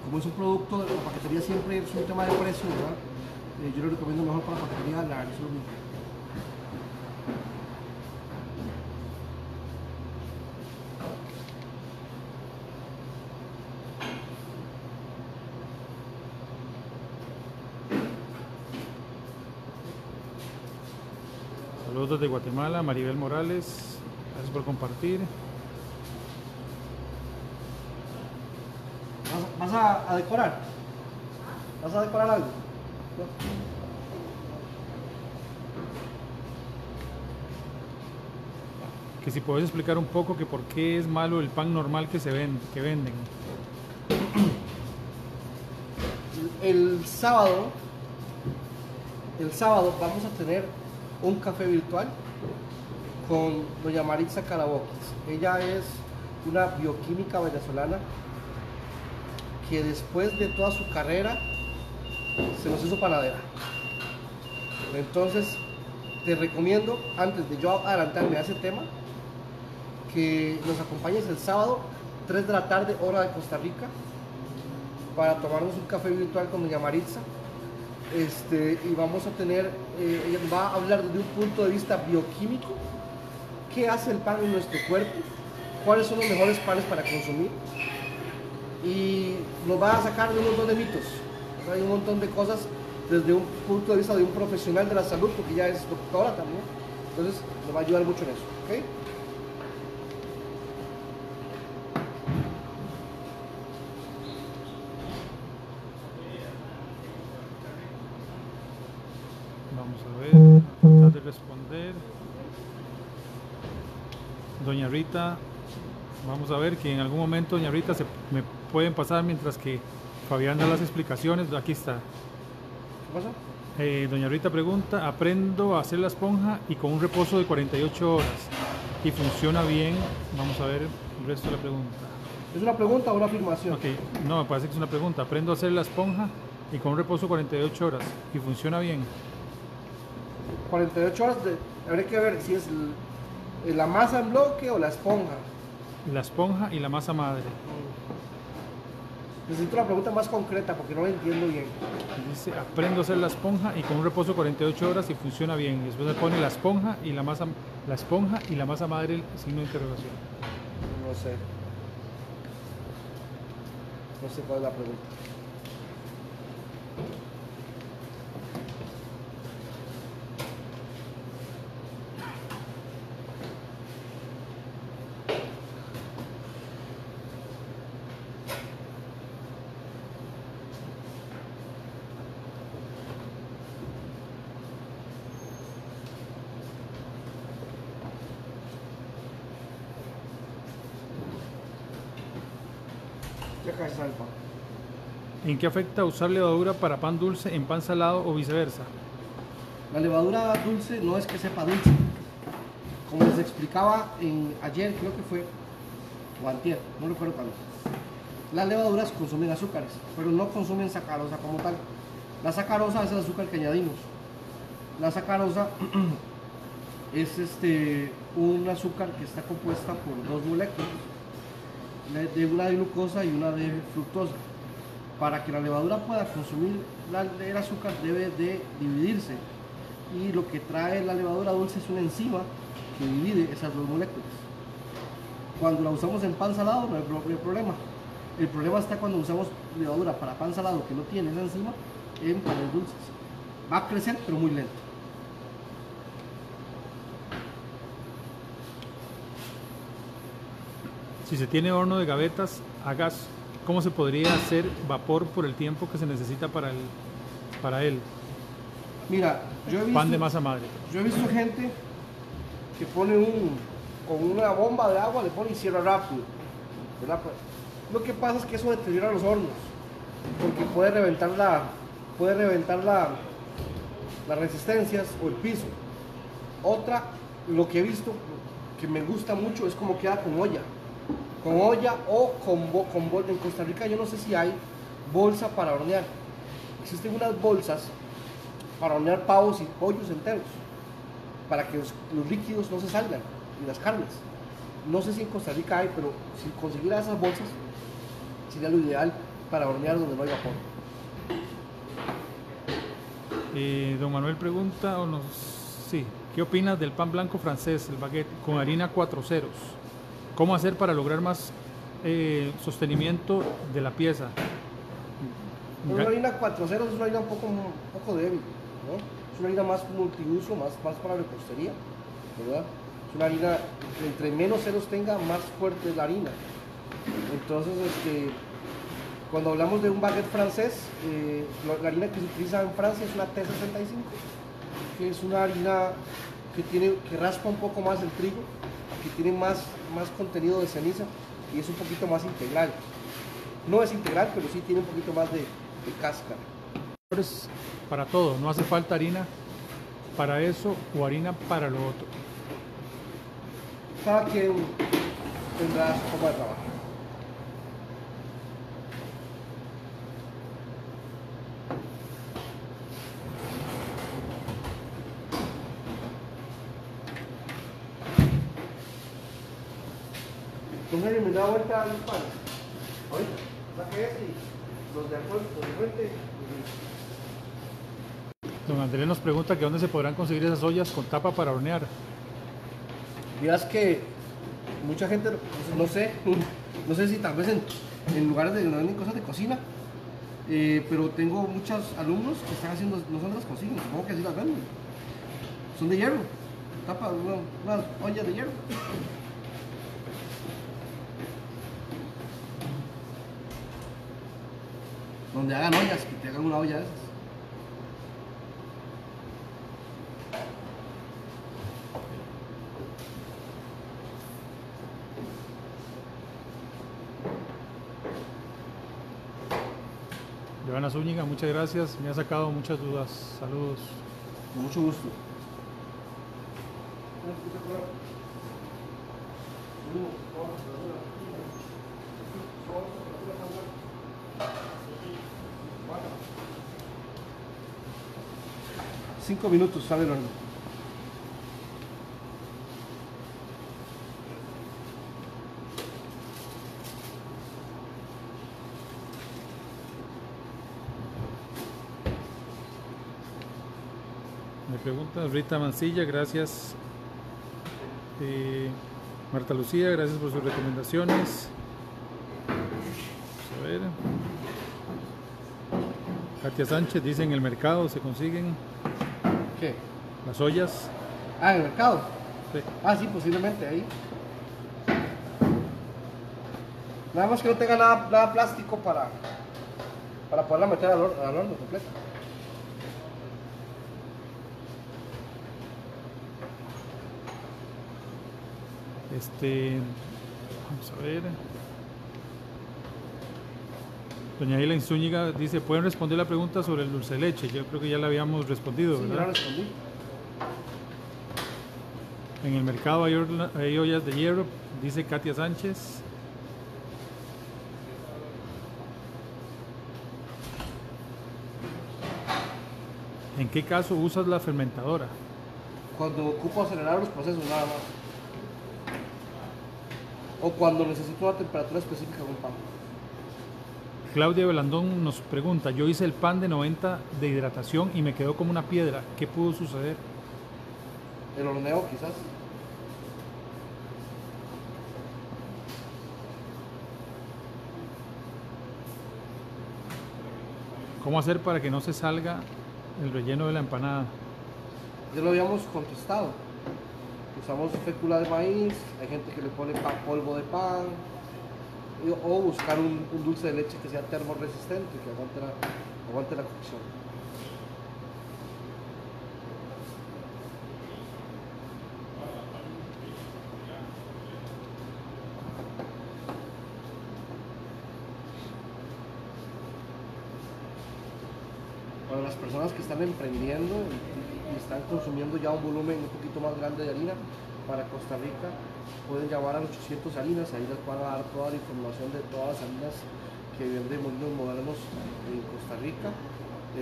Como es un producto, la paquetería siempre es un tema de precio, ¿verdad? Yo le recomiendo mejor para paquetería la arisol roja. Saludos de Guatemala, Maribel Morales, gracias por compartir. ¿Vas a decorar? ¿Vas a decorar algo? Que si puedes explicar un poco que por qué es malo el pan normal que venden. El sábado vamos a tener un café virtual con doña Maritza Caraboques. Ella es una bioquímica venezolana que después de toda su carrera se nos hizo panadera. Entonces te recomiendo, antes de yo adelantarme a ese tema, que nos acompañes el sábado 3 de la tarde hora de Costa Rica para tomarnos un café virtual con doña Maritza. Y vamos a tener, ella va a hablar desde un punto de vista bioquímico, qué hace el pan en nuestro cuerpo, cuáles son los mejores panes para consumir, y nos va a sacar de un montón de mitos, hay un montón de cosas desde un punto de vista de un profesional de la salud, porque ella es doctora también, entonces nos va a ayudar mucho en eso, ¿ok? Responder doña Rita, vamos a ver que en algún momento doña Rita me pueden pasar mientras que Fabián da las explicaciones. Aquí está. ¿Qué pasa? Doña Rita pregunta: aprendo a hacer la esponja y con un reposo de 48 horas y funciona bien. Vamos a ver el resto de la pregunta. ¿Es una pregunta o una afirmación? Okay. No, me parece que es una pregunta. Aprendo a hacer la esponja y con un reposo de 48 horas y funciona bien. 48 horas, habría que ver si es la masa en bloque o la esponja. La esponja y la masa madre. Necesito una pregunta más concreta porque no la entiendo bien. Dice, aprendo a hacer la esponja y con un reposo 48 horas y funciona bien. Después se pone la esponja y la masa madre, signo de interrogación. No sé. No sé cuál es la pregunta. ¿En qué afecta usar levadura para pan dulce en pan salado o viceversa? La levadura dulce no es que sepa dulce. Como les explicaba ayer, creo que fue, o antier, no recuerdo cuándo. Las levaduras consumen azúcares, pero no consumen sacarosa como tal. La sacarosa es el azúcar que añadimos. La sacarosa es un azúcar que está compuesta por dos moléculas, de una de glucosa y una de fructosa. Para que la levadura pueda consumir el azúcar debe de dividirse, y lo que trae la levadura dulce es una enzima que divide esas dos moléculas. Cuando la usamos en pan salado no hay problema. El problema está cuando usamos levadura para pan salado que no tiene esa enzima en panes dulces. Va a crecer pero muy lento. Si se tiene horno de gavetas a gas, ¿cómo se podría hacer vapor por el tiempo que se necesita para él? Mira, yo he visto... Pan de masa madre. Yo he visto gente que pone con una bomba de agua, le pone y cierra rápido, ¿verdad? Lo que pasa es que eso deteriora los hornos, porque puede reventar las resistencias o el piso. Otra, lo que he visto que me gusta mucho es cómo queda con olla o con bolsa. En Costa Rica yo no sé si hay bolsa para hornear. Existen unas bolsas para hornear pavos y pollos enteros, para que los líquidos no se salgan y las carnes. No sé si en Costa Rica hay, pero si consiguiera esas bolsas sería lo ideal para hornear donde no hay vapor. Don Manuel pregunta, ¿qué opinas del pan blanco francés, el baguette, con harina 4 ceros? ¿Cómo hacer para lograr más sostenimiento de la pieza? Una harina 4 ceros es una harina un poco débil, ¿no? Es una harina más multiuso, más para repostería, ¿verdad? Es una harina que entre menos ceros tenga, más fuerte es la harina. Entonces, cuando hablamos de un baguette francés, la harina que se utiliza en Francia es una T65, que es una harina que raspa un poco más el trigo, que tiene más contenido de ceniza y es un poquito más integral. No es integral, pero sí tiene un poquito más de cáscara. Para todo, no hace falta harina para eso o harina para lo otro. Cada quien tendrá su forma de trabajo. Entonces, me da vuelta a los panes. Ahorita, saque este y los de acuerdo, los de frente. Don Andrés nos pregunta que dónde se podrán conseguir esas ollas con tapa para hornear. Dirás que mucha gente, no sé si tal vez en lugares donde venden cosas de cocina, pero tengo muchos alumnos que están haciendo, no son de las cocinas, supongo que sí las venden. Son de hierro, tapa, unas ollas de hierro. Donde hagan ollas, que te hagan una olla de esas. Giovanna Zúñiga, muchas gracias, me ha sacado muchas dudas, saludos. Con mucho gusto. Minutos, sale el horno. Me pregunta Rita Mancilla, gracias. Marta Lucía, gracias por sus recomendaciones. Vamos a ver. Katia Sánchez dice en el mercado se consiguen. ¿Qué? Las ollas. Ah, en el mercado. Sí. Ah, sí, posiblemente ahí. Nada más que no tenga nada plástico para poderla meter al horno completo. Vamos a ver. Doña Hilda Zúñiga dice, ¿pueden responder la pregunta sobre el dulce de leche? Yo creo que ya la habíamos respondido, sí, ¿verdad? Ya la respondí. En el mercado hay ollas de hierro, dice Katia Sánchez. ¿En qué caso usas la fermentadora? Cuando ocupo acelerar los procesos, nada más. O cuando necesito una temperatura específica de un pan. Claudia Blandón nos pregunta, yo hice el pan de 90 de hidratación y me quedó como una piedra, ¿qué pudo suceder? El horneo quizás. ¿Cómo hacer para que no se salga el relleno de la empanada? Ya lo habíamos contestado. usamos fécula de maíz, hay gente que le pone polvo de pan, o buscar un dulce de leche que sea termorresistente, que aguante la cocción. Para las personas que están emprendiendo y están consumiendo ya un volumen un poquito más grande de harina, para Costa Rica pueden llamar al 800 harinas, ahí les van a dar toda la información de todas las harinas que vendemos los modernos en Costa Rica.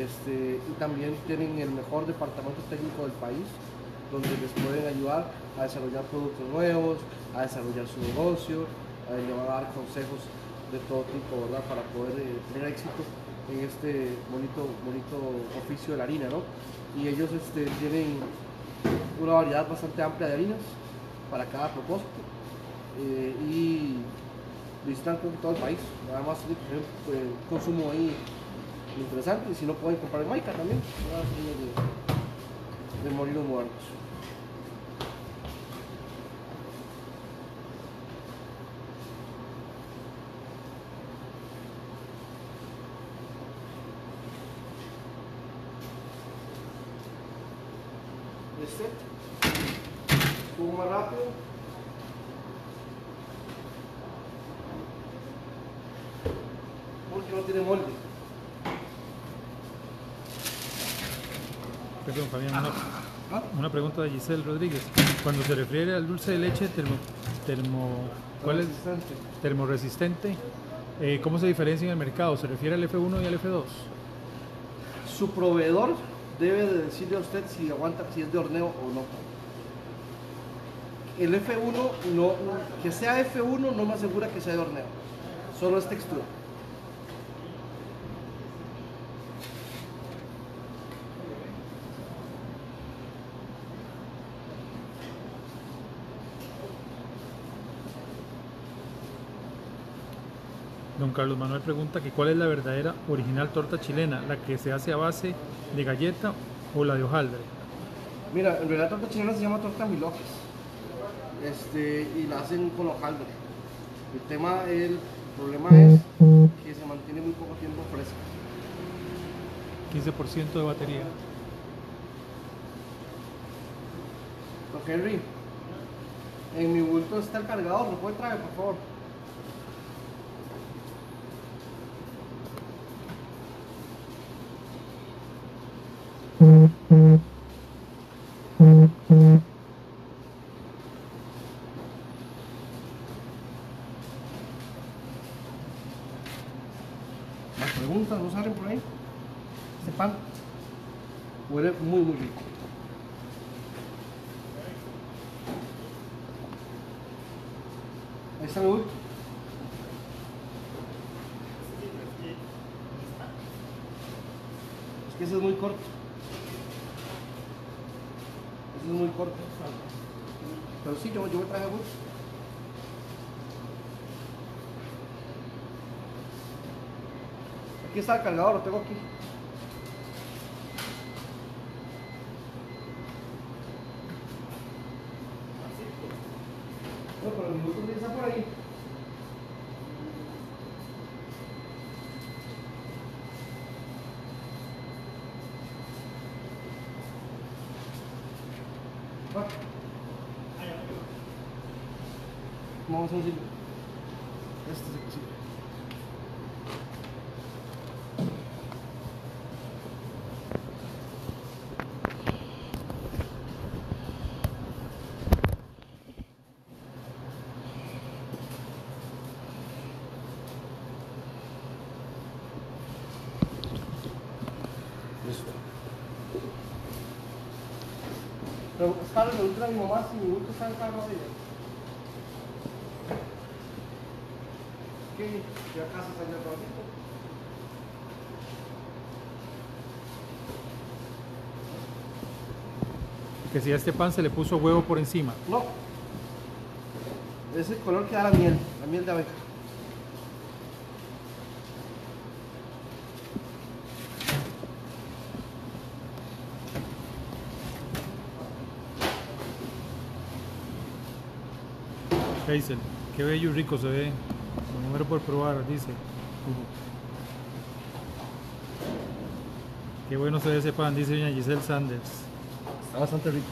Y también tienen el mejor departamento técnico del país, donde les pueden ayudar a desarrollar productos nuevos, a desarrollar su negocio, les van a dar consejos de todo tipo, ¿verdad? Para poder tener éxito en este bonito oficio de la harina, ¿no? Y ellos tienen una variedad bastante amplia de harinas para cada propósito, y visitan todo el país. Además tienen consumo ahí interesante, y si no pueden comprar en Maica también, de molinos modernos. Un poco más rápido. Porque no tiene molde. Perdón, Fabián, una pregunta de Giselle Rodríguez. Cuando se refiere al dulce de leche termorresistente, ¿cómo se diferencia en el mercado? ¿Se refiere al F1 y al F2? Su proveedor debe de decirle a usted si aguanta, si es de horneo o no. El F1, que sea F1 no me asegura que sea de horneo, solo es textura. Don Carlos Manuel pregunta que cuál es la verdadera original torta chilena, la que se hace a base de galleta o la de hojaldre. Mira, en realidad la torta chilena se llama torta milhojas, y la hacen con hojaldre. El problema es que se mantiene muy poco tiempo fresca. 15% de batería. Ok, Henry, en mi bulto está el cargador, ¿lo puede traer, por favor? Ese es muy corto. Pero sí, yo me traje mucho. Aquí está el cargador, lo tengo aquí. No, pero el minuto tiene que estar por ahí. Vamos a decirlo. Este es imposible. Listo. Pero Oscar le pregunta a mi mamá si mi gusto está en cargo de ella. Ya casi salió el ratito. Que si a este pan se le puso huevo por encima. No. Es el color que da la miel de abeja. Hazel, qué bello y rico se ve. Me muero por probar, dice. Qué bueno se ve ese pan, dice doña Giselle Sanders. Está bastante rico.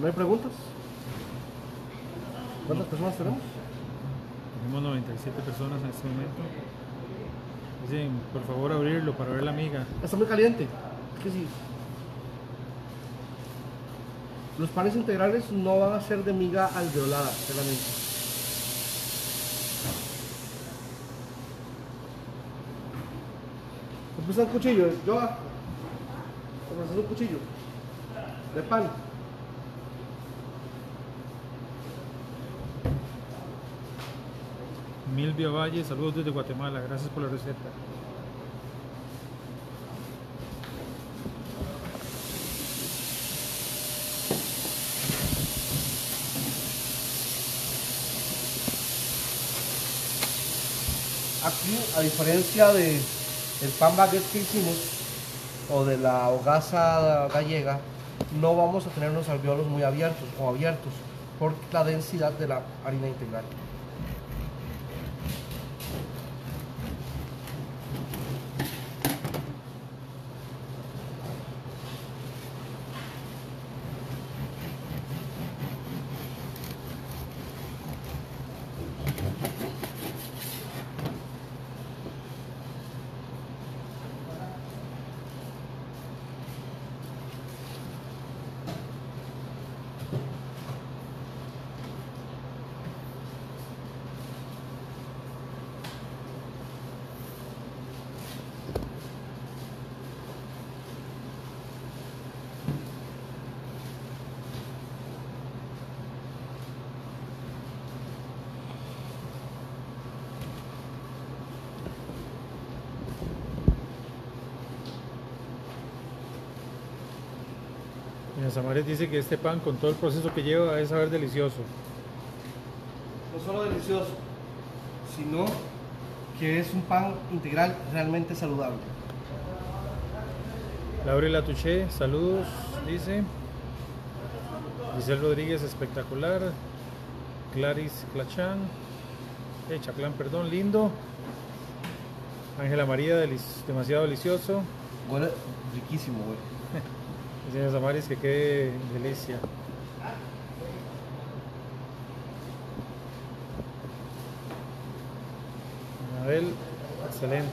¿No hay preguntas? ¿Cuántas personas tenemos? Tenemos 97 personas en este momento. Dicen, por favor, abrirlo para ver la miga. Está muy caliente. Es que sí. Los panes integrales no van a ser de miga alveolada, solamente. ¿Cómo está el cuchillo? ¿Cómo está el cuchillo? De pan. Milvia Valle, saludos desde Guatemala, gracias por la receta. Aquí, a diferencia del pan baguette que hicimos, o de la hogaza gallega, no vamos a tener unos alveolos muy abiertos o abiertos, por la densidad de la harina integral. Samaris dice que este pan, con todo el proceso que lleva, es saber delicioso. No solo delicioso, sino que es un pan integral realmente saludable. Laura Latouché, saludos, dice. Giselle Rodríguez, espectacular. Clarice Clachán, Chaclán, perdón, lindo. Ángela María, demasiado delicioso. Huele riquísimo, güey. Doña Samaris, que quede delicia. Abel, excelente.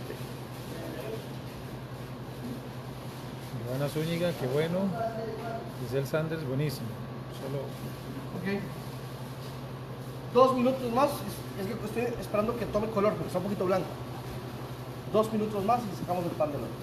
Giovanna Zúñiga, qué bueno. Giselle Sanders, buenísimo. Solo. Ok. 2 minutos más. Es que estoy esperando que tome color porque está un poquito blanco. 2 minutos más y sacamos el pan de nuevo.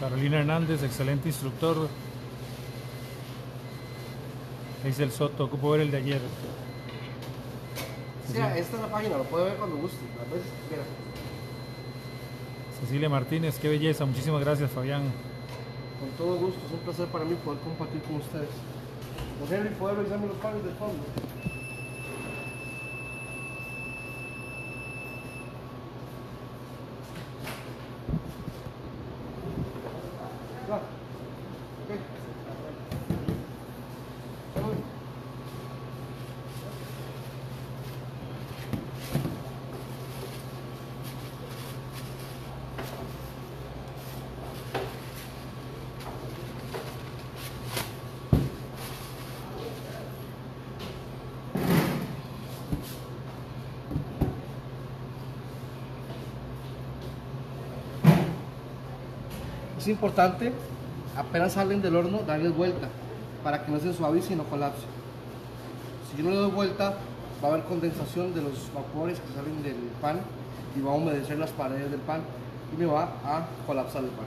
Carolina Hernández, excelente instructor. Hazel Soto, ocupo ver el de ayer. Sí, esta es la página, lo puede ver cuando guste. A veces, mira. Cecilia Martínez, qué belleza, muchísimas gracias, Fabián. Con todo gusto, es un placer para mí poder compartir con ustedes. Don Henry, ¿puedo revisarme los panes del fondo? importante, apenas salen del horno, darles vuelta para que no se suavice y no colapse. Si yo no le doy vuelta, va a haber condensación de los vapores que salen del pan y va a humedecer las paredes del pan y me va a colapsar el pan.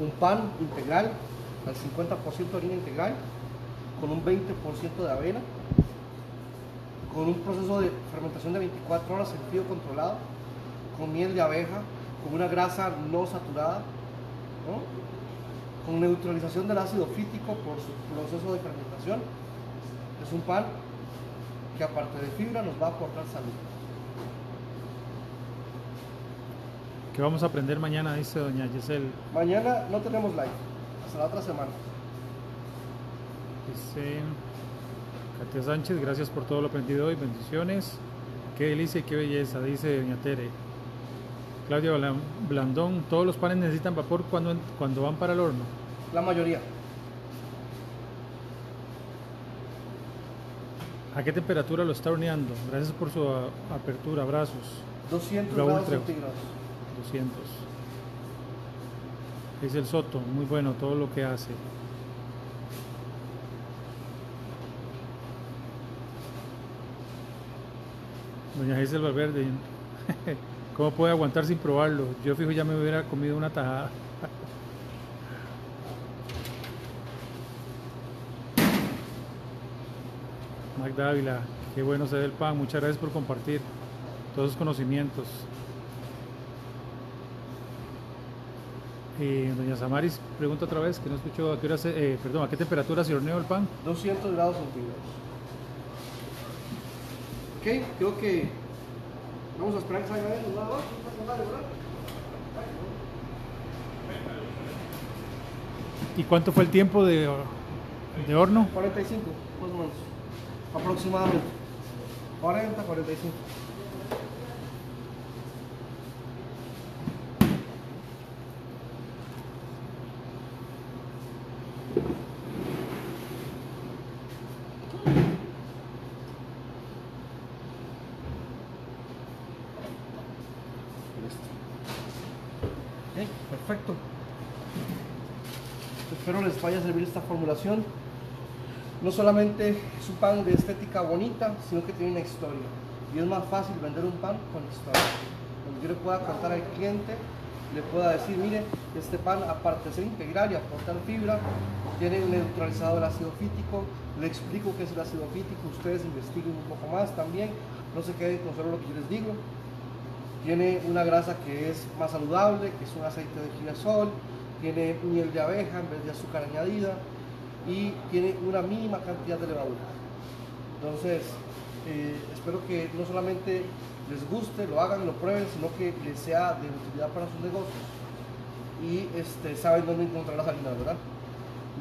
Un pan integral, al 50% de harina integral, con un 20% de avena, con un proceso de fermentación de 24 horas en frío controlado, con miel de abeja, con una grasa no saturada, ¿no? Con neutralización del ácido fítico por su proceso de fermentación. Es un pan que, aparte de fibra, nos va a aportar salud. ¿Qué vamos a aprender mañana?, dice doña Giselle. Mañana no tenemos live, hasta la otra semana. Dice Katy Sánchez, gracias por todo lo aprendido hoy, bendiciones. Qué delicia y qué belleza, dice doña Tere. Claudia Blandón, ¿todos los panes necesitan vapor cuando van para el horno? La mayoría. ¿A qué temperatura lo está horneando? Gracias por su apertura, abrazos. 200 grados centígrados. 200. Dice el Soto, muy bueno todo lo que hace. Doña Gisela Valverde, ¿cómo puede aguantar sin probarlo? Yo fijo ya me hubiera comido una tajada. Magda Ávila, qué bueno se ve el pan, muchas gracias por compartir todos sus conocimientos. Doña Samaris pregunta otra vez, que no escuchó, ¿a qué hora ¿a qué temperatura se horneó el pan? 200 grados centígrados. Ok, creo que vamos a esperar que salga bien, ¿verdad? ¿Y cuánto fue el tiempo de horno? 45, más o menos, aproximadamente, 40, 45. Perfecto, espero les vaya a servir esta formulación. No solamente es un pan de estética bonita, sino que tiene una historia, y es más fácil vender un pan con historia, donde yo le pueda contar al cliente, le pueda decir, mire, este pan, aparte de ser integral y aportar fibra, tiene neutralizado el ácido fítico, le explico qué es el ácido fítico, ustedes investiguen un poco más también, no se queden con solo lo que yo les digo. Tiene una grasa que es más saludable, que es un aceite de girasol, tiene miel de abeja en vez de azúcar añadida y tiene una mínima cantidad de levadura. Entonces, espero que no solamente les guste, lo hagan, lo prueben, sino que les sea de utilidad para sus negocios. Y saben dónde encontrar las harinas, ¿verdad?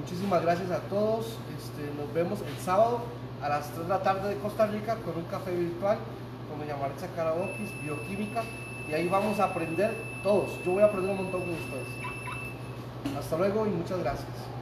Muchísimas gracias a todos. Nos vemos el sábado a las 3 de la tarde de Costa Rica con un café virtual. Doña Maritza Caraboquis, bioquímica, y ahí vamos a aprender todos. Yo voy a aprender un montón con ustedes. Hasta luego y muchas gracias.